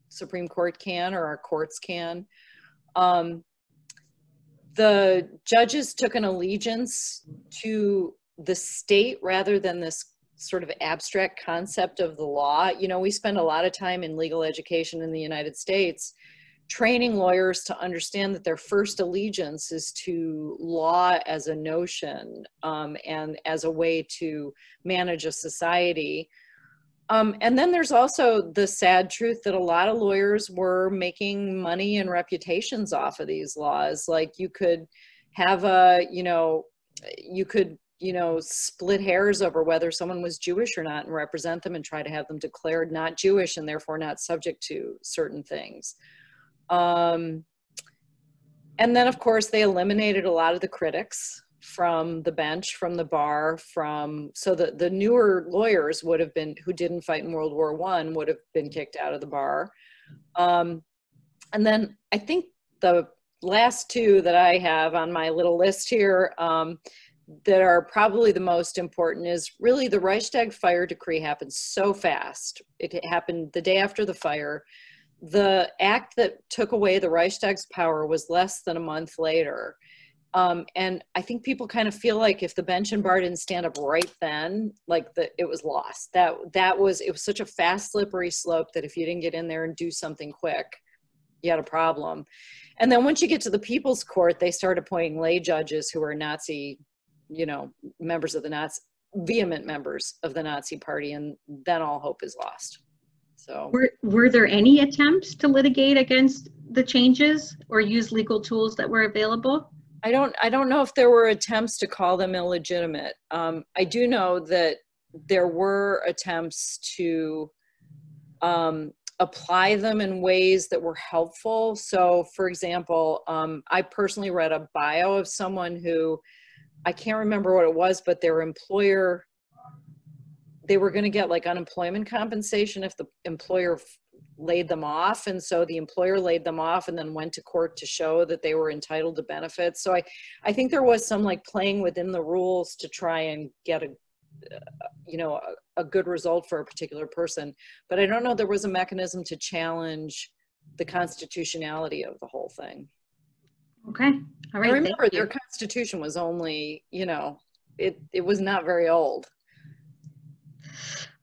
Supreme Court can or our courts can. Um, the judges took an allegiance to the state rather than this sort of abstract concept of the law. You know, we spend a lot of time in legal education in the United States training lawyers to understand that their first allegiance is to law as a notion um, and as a way to manage a society. Um, and then there's also the sad truth that a lot of lawyers were making money and reputations off of these laws. Like you could have a, you know, you could, you know, split hairs over whether someone was Jewish or not and represent them and try to have them declared not Jewish and therefore not subject to certain things. Um, and then, of course, they eliminated a lot of the critics from the bench, from the bar, from, so the, the newer lawyers would have been, who didn't fight in World War One, would have been kicked out of the bar. Um, and then I think the last two that I have on my little list here um, that are probably the most important is really the Reichstag Fire Decree happened so fast. It happened the day after the fire. The act that took away the Reichstag's power was less than a month later. Um, and I think people kind of feel like if the bench and bar didn't stand up right then, like the, it was lost. That, that was, it was such a fast, slippery slope that if you didn't get in there and do something quick, you had a problem. And then once you get to the People's Court, they start appointing lay judges who are Nazi, you know, members of the Nazi, vehement members of the Nazi Party, and then all hope is lost. So. Were, were there any attempts to litigate against the changes or use legal tools that were available? I don't, I don't know if there were attempts to call them illegitimate. Um, I do know that there were attempts to um, apply them in ways that were helpful. So, for example, um, I personally read a bio of someone who, I can't remember what it was, but their employer, they were going to get like unemployment compensation if the employer laid them off, and so the employer laid them off and then went to court to show that they were entitled to benefits. So I, I think there was some like playing within the rules to try and get a, you know, a, a good result for a particular person. But I don't know there was a mechanism to challenge the constitutionality of the whole thing. Okay. All right. I remember their constitution was only, you know, it, it was not very old.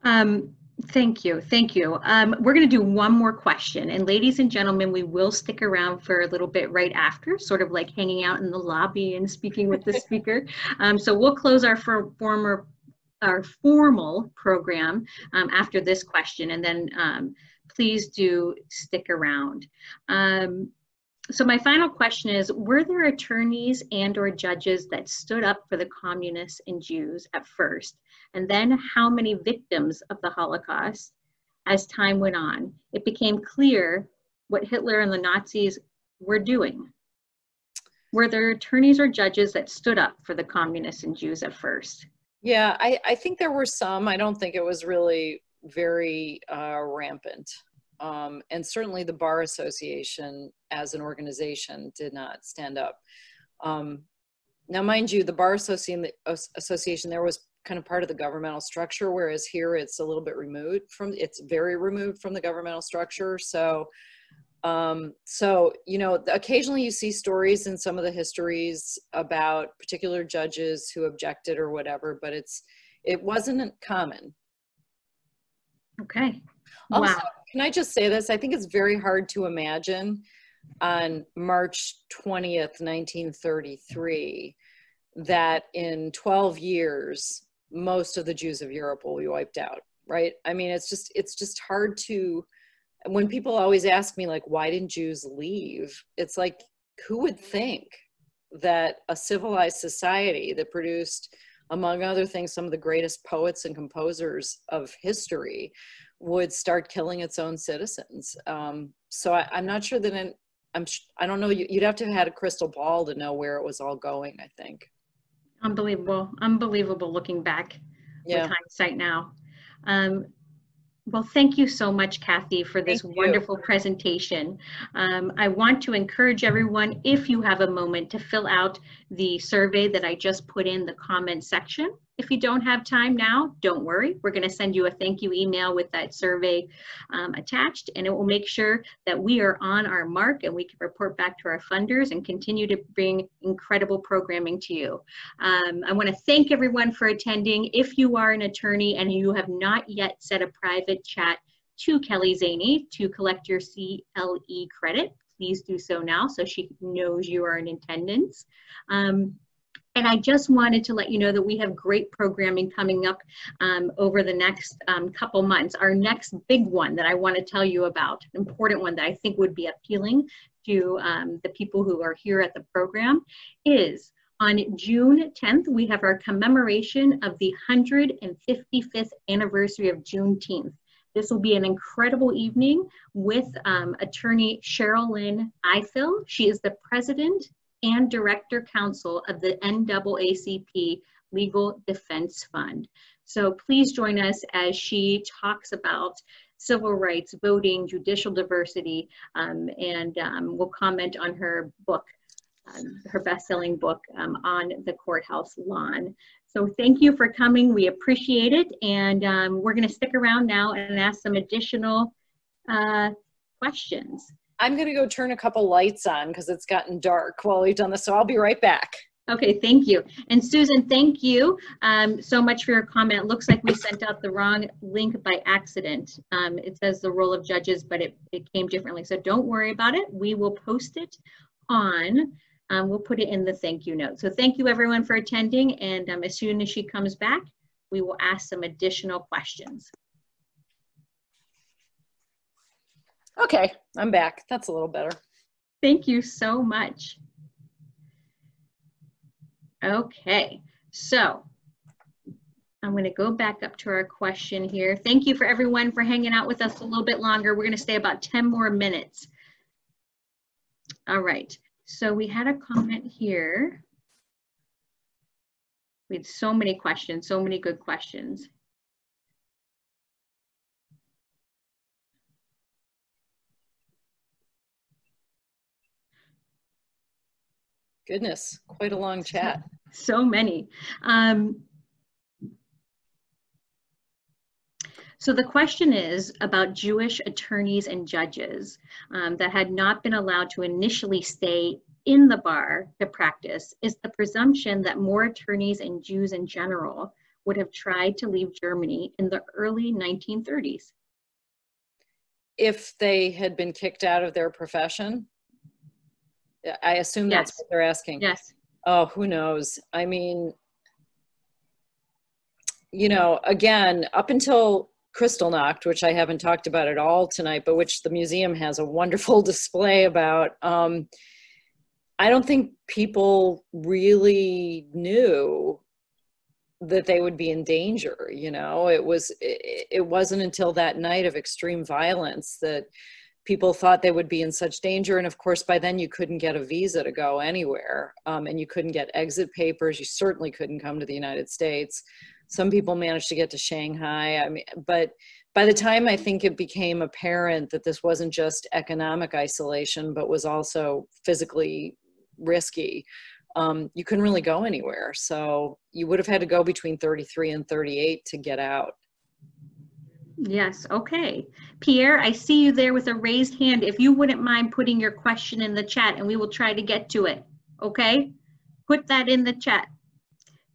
Um, Thank you. Thank you. Um, we're going to do one more question. And ladies and gentlemen, we will stick around for a little bit right after, sort of like hanging out in the lobby and speaking with the speaker. Um, so we'll close our for former, our formal program um, after this question. And then um, please do stick around. Um, so my final question is, were there attorneys and or judges that stood up for the communists and Jews at first? And then how many victims of the Holocaust as time went on? It became clear what Hitler and the Nazis were doing. Were there attorneys or judges that stood up for the communists and Jews at first? Yeah, I, I think there were some. I don't think it was really very uh, rampant. Um, and certainly the Bar Association as an organization did not stand up. Um, now, mind you, the Bar Association, there was kind of part of the governmental structure, whereas here it's a little bit removed from, it's very removed from the governmental structure. So, um, so, you know, occasionally you see stories in some of the histories about particular judges who objected or whatever, but it's, it wasn't common. Okay. Also, wow. Can I just say this? I think it's very hard to imagine on March twentieth, nineteen thirty-three, that in twelve years, most of the Jews of Europe will be wiped out, right? I mean, it's just, it's just hard to, when people always ask me like, why didn't Jews leave? It's like, who would think that a civilized society that produced, among other things, some of the greatest poets and composers of history would start killing its own citizens? Um, so I, I'm not sure that, in, I'm, I don't know, you'd have to have had a crystal ball to know where it was all going, I think. Unbelievable, unbelievable looking back, yeah, with hindsight now. Um, Well, thank you so much, Kathy, for this thank wonderful you. presentation. Um, I want to encourage everyone, if you have a moment, to fill out the survey that I just put in the comment section. If you don't have time now, don't worry. We're going to send you a thank you email with that survey um, attached, and it will make sure that we are on our mark and we can report back to our funders and continue to bring incredible programming to you. Um, I want to thank everyone for attending. If you are an attorney and you have not yet set a private chat to Kelly Zaney to collect your C L E credit, please do so now so she knows you are in attendance. Um, And I just wanted to let you know that we have great programming coming up um, over the next um, couple months. Our next big one that I want to tell you about, an important one that I think would be appealing to um, the people who are here at the program, is on June tenth, we have our commemoration of the one hundred fifty-fifth anniversary of Juneteenth. This will be an incredible evening with um, attorney Cheryl Lynn Ifill. She is the president and Director Counsel of the N double A C P Legal Defense Fund. So please join us as she talks about civil rights, voting, judicial diversity, um, and um, we'll comment on her book, um, her best-selling book, um, On the Courthouse Lawn. So thank you for coming, we appreciate it, and um, we're gonna stick around now and ask some additional uh, questions. I'm going to go turn a couple lights on because it's gotten dark while we've done this, so I'll be right back. Okay, thank you. And Susan, thank you um, so much for your comment. Looks like we sent out the wrong link by accident. Um, it says the role of judges, but it, it came differently. So don't worry about it. We will post it on, um, we'll put it in the thank you note. So thank you everyone for attending, and um, as soon as she comes back, we will ask some additional questions. Okay, I'm back. That's a little better. Thank you so much. Okay, so I'm going to go back up to our question here. Thank you for everyone for hanging out with us a little bit longer. We're going to stay about ten more minutes. All right, so we had a comment here. We had so many questions, so many good questions. Goodness, quite a long chat. So many. Um, so the question is about Jewish attorneys and judges um, that had not been allowed to initially stay in the bar to practice. Is the presumption that more attorneys and Jews in general would have tried to leave Germany in the early nineteen thirties? If they had been kicked out of their profession? I assume yes. That's what they're asking. Yes. Oh, who knows? I mean, you know, again, up until Kristallnacht, which I haven't talked about at all tonight, but which the museum has a wonderful display about, um, I don't think people really knew that they would be in danger. You know, it was, it, it wasn't until that night of extreme violence that people thought they would be in such danger. And of course, by then you couldn't get a visa to go anywhere, um, and you couldn't get exit papers. You certainly couldn't come to the United States. Some people managed to get to Shanghai. I mean, but by the time I think it became apparent that this wasn't just economic isolation, but was also physically risky, um, you couldn't really go anywhere. So you would have had to go between thirty-three and thirty-eight to get out. Yes, okay. Pierre, I see you there with a raised hand. If you wouldn't mind putting your question in the chat and we will try to get to it, okay? Put that in the chat.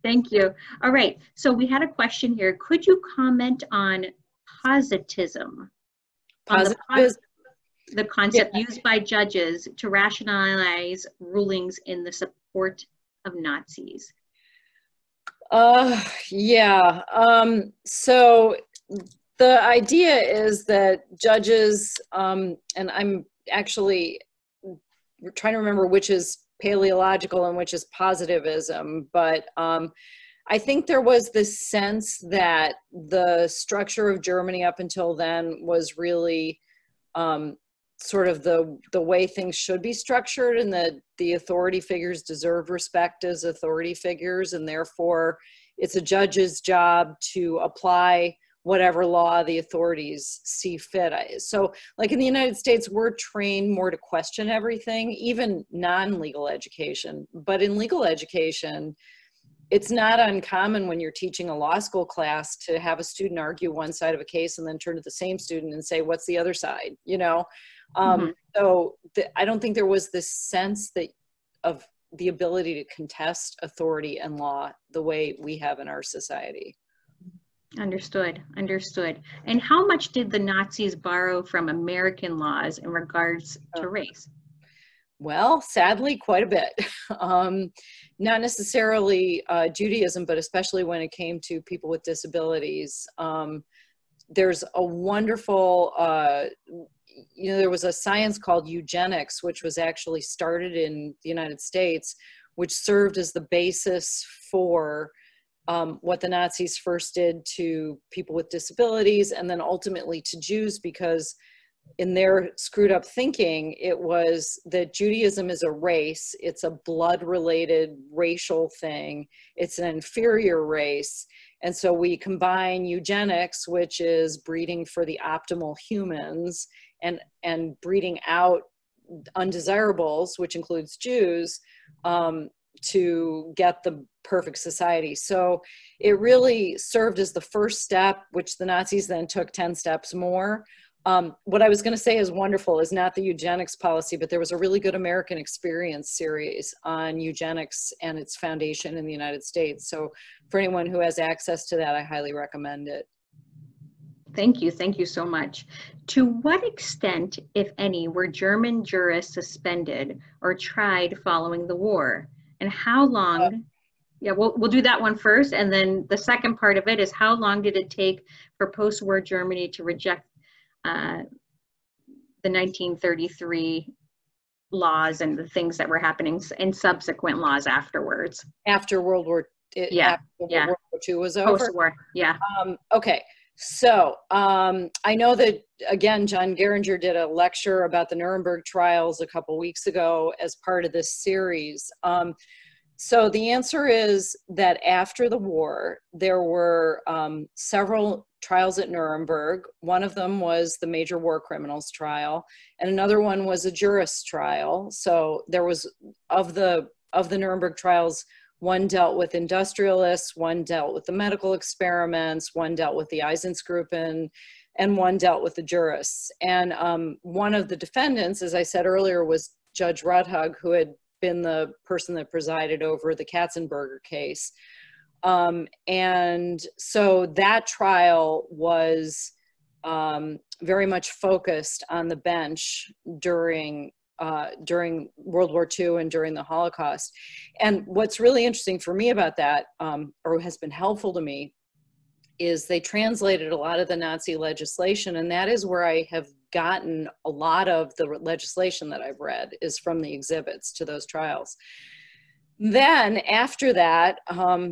Thank you. All right, so we had a question here. Could you comment on positism? Positive. On the, the concept yeah. used by judges to rationalize rulings in the support of Nazis. Uh, yeah, um, so, the idea is that judges, um, and I'm actually trying to remember which is paleological and which is positivism, but um, I think there was this sense that the structure of Germany up until then was really um, sort of the, the way things should be structured, and that the authority figures deserve respect as authority figures, and therefore it's a judge's job to apply whatever law the authorities see fit. So like in the United States, we're trained more to question everything, even non-legal education. But in legal education, it's not uncommon when you're teaching a law school class to have a student argue one side of a case and then turn to the same student and say, what's the other side, you know? Mm-hmm. Um, so the, I don't think there was this sense that of the ability to contest authority and law the way we have in our society. Understood, understood. And how much did the Nazis borrow from American laws in regards to race? Well, sadly, quite a bit. Um, not necessarily uh, Judaism, but especially when it came to people with disabilities. Um, there's a wonderful, uh, you know, there was a science called eugenics, which was actually started in the United States, which served as the basis for Um, what the Nazis first did to people with disabilities and then ultimately to Jews, because in their screwed up thinking, it was that Judaism is a race, it's a blood related racial thing, it's an inferior race. And so we combine eugenics, which is breeding for the optimal humans and, and breeding out undesirables, which includes Jews, um, to get the perfect society. So it really served as the first step, which the Nazis then took ten steps more. Um, what I was going to say is wonderful is not the eugenics policy, but there was a really good American Experience series on eugenics and its foundation in the United States. So for anyone who has access to that, I highly recommend it. Thank you. Thank you so much. To what extent, if any, were German jurists suspended or tried following the war? And how long, uh, yeah, we'll, we'll do that one first. And then the second part of it is how long did it take for post-war Germany to reject uh, the nineteen thirty-three laws and the things that were happening in subsequent laws afterwards? After World War, it, yeah, after yeah. World War Two was over? Post-war, yeah. Um, okay. So um, I know that, again, John Geringer did a lecture about the Nuremberg trials a couple weeks ago as part of this series. Um, so the answer is that after the war, there were um, several trials at Nuremberg. One of them was the major war criminals trial, and another one was a jurist trial. So there was, of the, of the Nuremberg trials, one dealt with industrialists, one dealt with the medical experiments, one dealt with the Eisensgruppen, and one dealt with the jurists. And um, one of the defendants, as I said earlier, was Judge Rothaug, who had been the person that presided over the Katzenberger case. Um, and so that trial was um, very much focused on the bench during Uh, during World War Two and during the Holocaust. And what's really interesting for me about that, um, or has been helpful to me, is they translated a lot of the Nazi legislation, and that is where I have gotten a lot of the legislation that I've read, is from the exhibits to those trials. Then after that, um,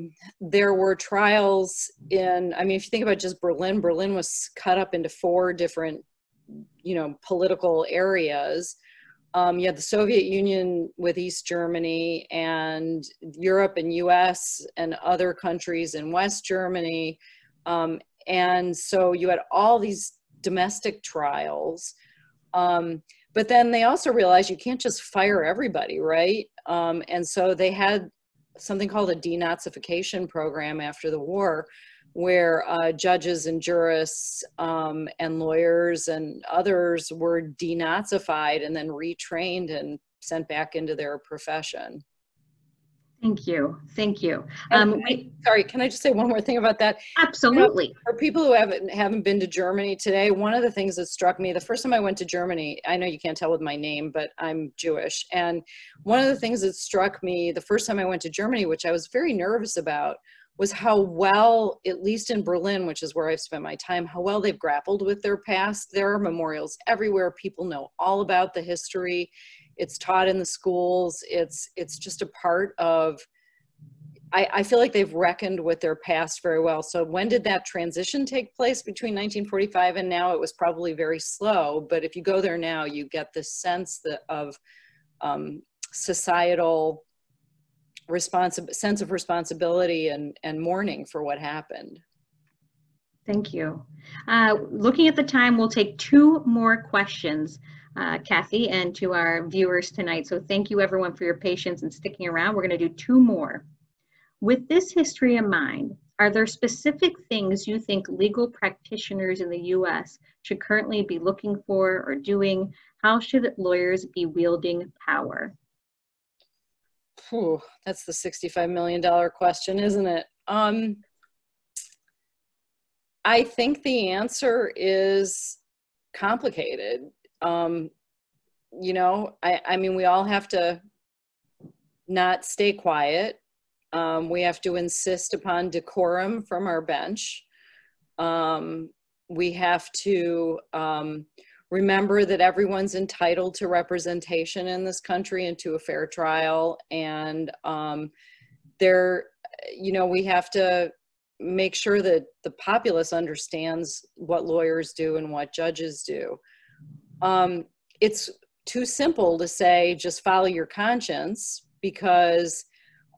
there were trials in, I mean, if you think about just Berlin, Berlin was cut up into four different, you know, political areas. Um, you had the Soviet Union with East Germany and Europe and U S and other countries in West Germany. Um, and so you had all these domestic trials. Um, but then they also realized you can't just fire everybody, right? Um, and so they had something called a denazification program after the war, where uh, judges and jurists um, and lawyers and others were denazified and then retrained and sent back into their profession. Thank you, thank you. Um, I, sorry, can I just say one more thing about that? Absolutely. You know, for people who haven't, haven't been to Germany today, one of the things that struck me, the first time I went to Germany, I know you can't tell with my name, but I'm Jewish. And one of the things that struck me the first time I went to Germany, which I was very nervous about, was how well, at least in Berlin, which is where I've spent my time, how well they've grappled with their past. There are memorials everywhere. People know all about the history. It's taught in the schools. It's, it's just a part of, I, I feel like they've reckoned with their past very well. So when did that transition take place between nineteen forty-five and now? It was probably very slow, but if you go there now, you get this sense that, of um, societal Responsi- sense of responsibility and, and mourning for what happened. Thank you. Uh, looking at the time, we'll take two more questions, uh, Kathy, and to our viewers tonight. So thank you everyone for your patience and sticking around. We're going to do two more. With this history in mind, are there specific things you think legal practitioners in the U S should currently be looking for or doing? How should lawyers be wielding power? Whew, that's the sixty-five million dollar question, isn't it? Um, I think the answer is complicated. Um, you know, I, I mean, we all have to not stay quiet. Um, we have to insist upon decorum from our bench. Um, we have to um, remember that everyone's entitled to representation in this country and to a fair trial. And um, there, you know, we have to make sure that the populace understands what lawyers do and what judges do. Um, it's too simple to say, just follow your conscience, because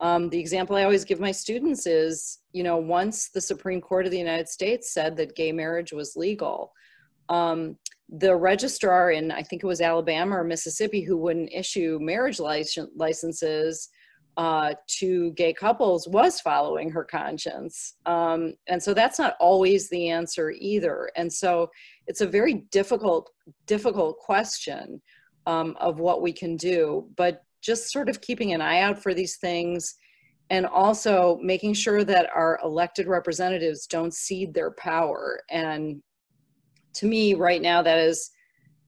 Um, the example I always give my students is, you know, once the Supreme Court of the United States said that gay marriage was legal, um, the registrar in, I think it was Alabama or Mississippi, who wouldn't issue marriage license, licenses uh, to gay couples was following her conscience. Um, and so that's not always the answer either. And so it's a very difficult, difficult question um, of what we can do. But just sort of keeping an eye out for these things, and also making sure that our elected representatives don't cede their power. And to me right now, that is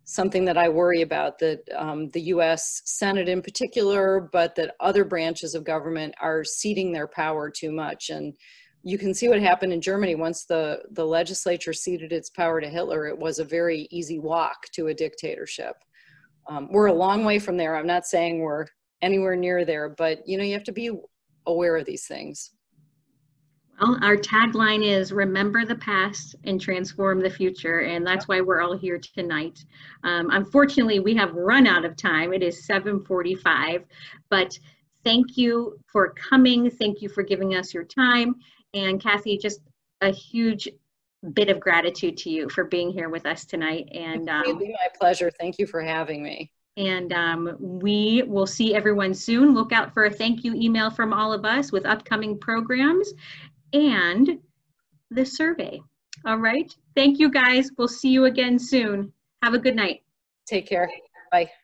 something that I worry about, that um, the U S Senate in particular, but that other branches of government are ceding their power too much. And you can see what happened in Germany. Once the, the legislature ceded its power to Hitler, it was a very easy walk to a dictatorship. Um, we're a long way from there. I'm not saying we're anywhere near there, but you know, you have to be aware of these things. Well, our tagline is remember the past and transform the future. And that's why we're all here tonight. Um, unfortunately, we have run out of time. It is seven forty-five, but thank you for coming. Thank you for giving us your time. And Kathy, just a huge bit of gratitude to you for being here with us tonight. And um, it'd be my pleasure. Thank you for having me. And um, we will see everyone soon. Look out for a thank you email from all of us with upcoming programs and the survey. All right. Thank you guys. We'll see you again soon. Have a good night. Take care. Bye.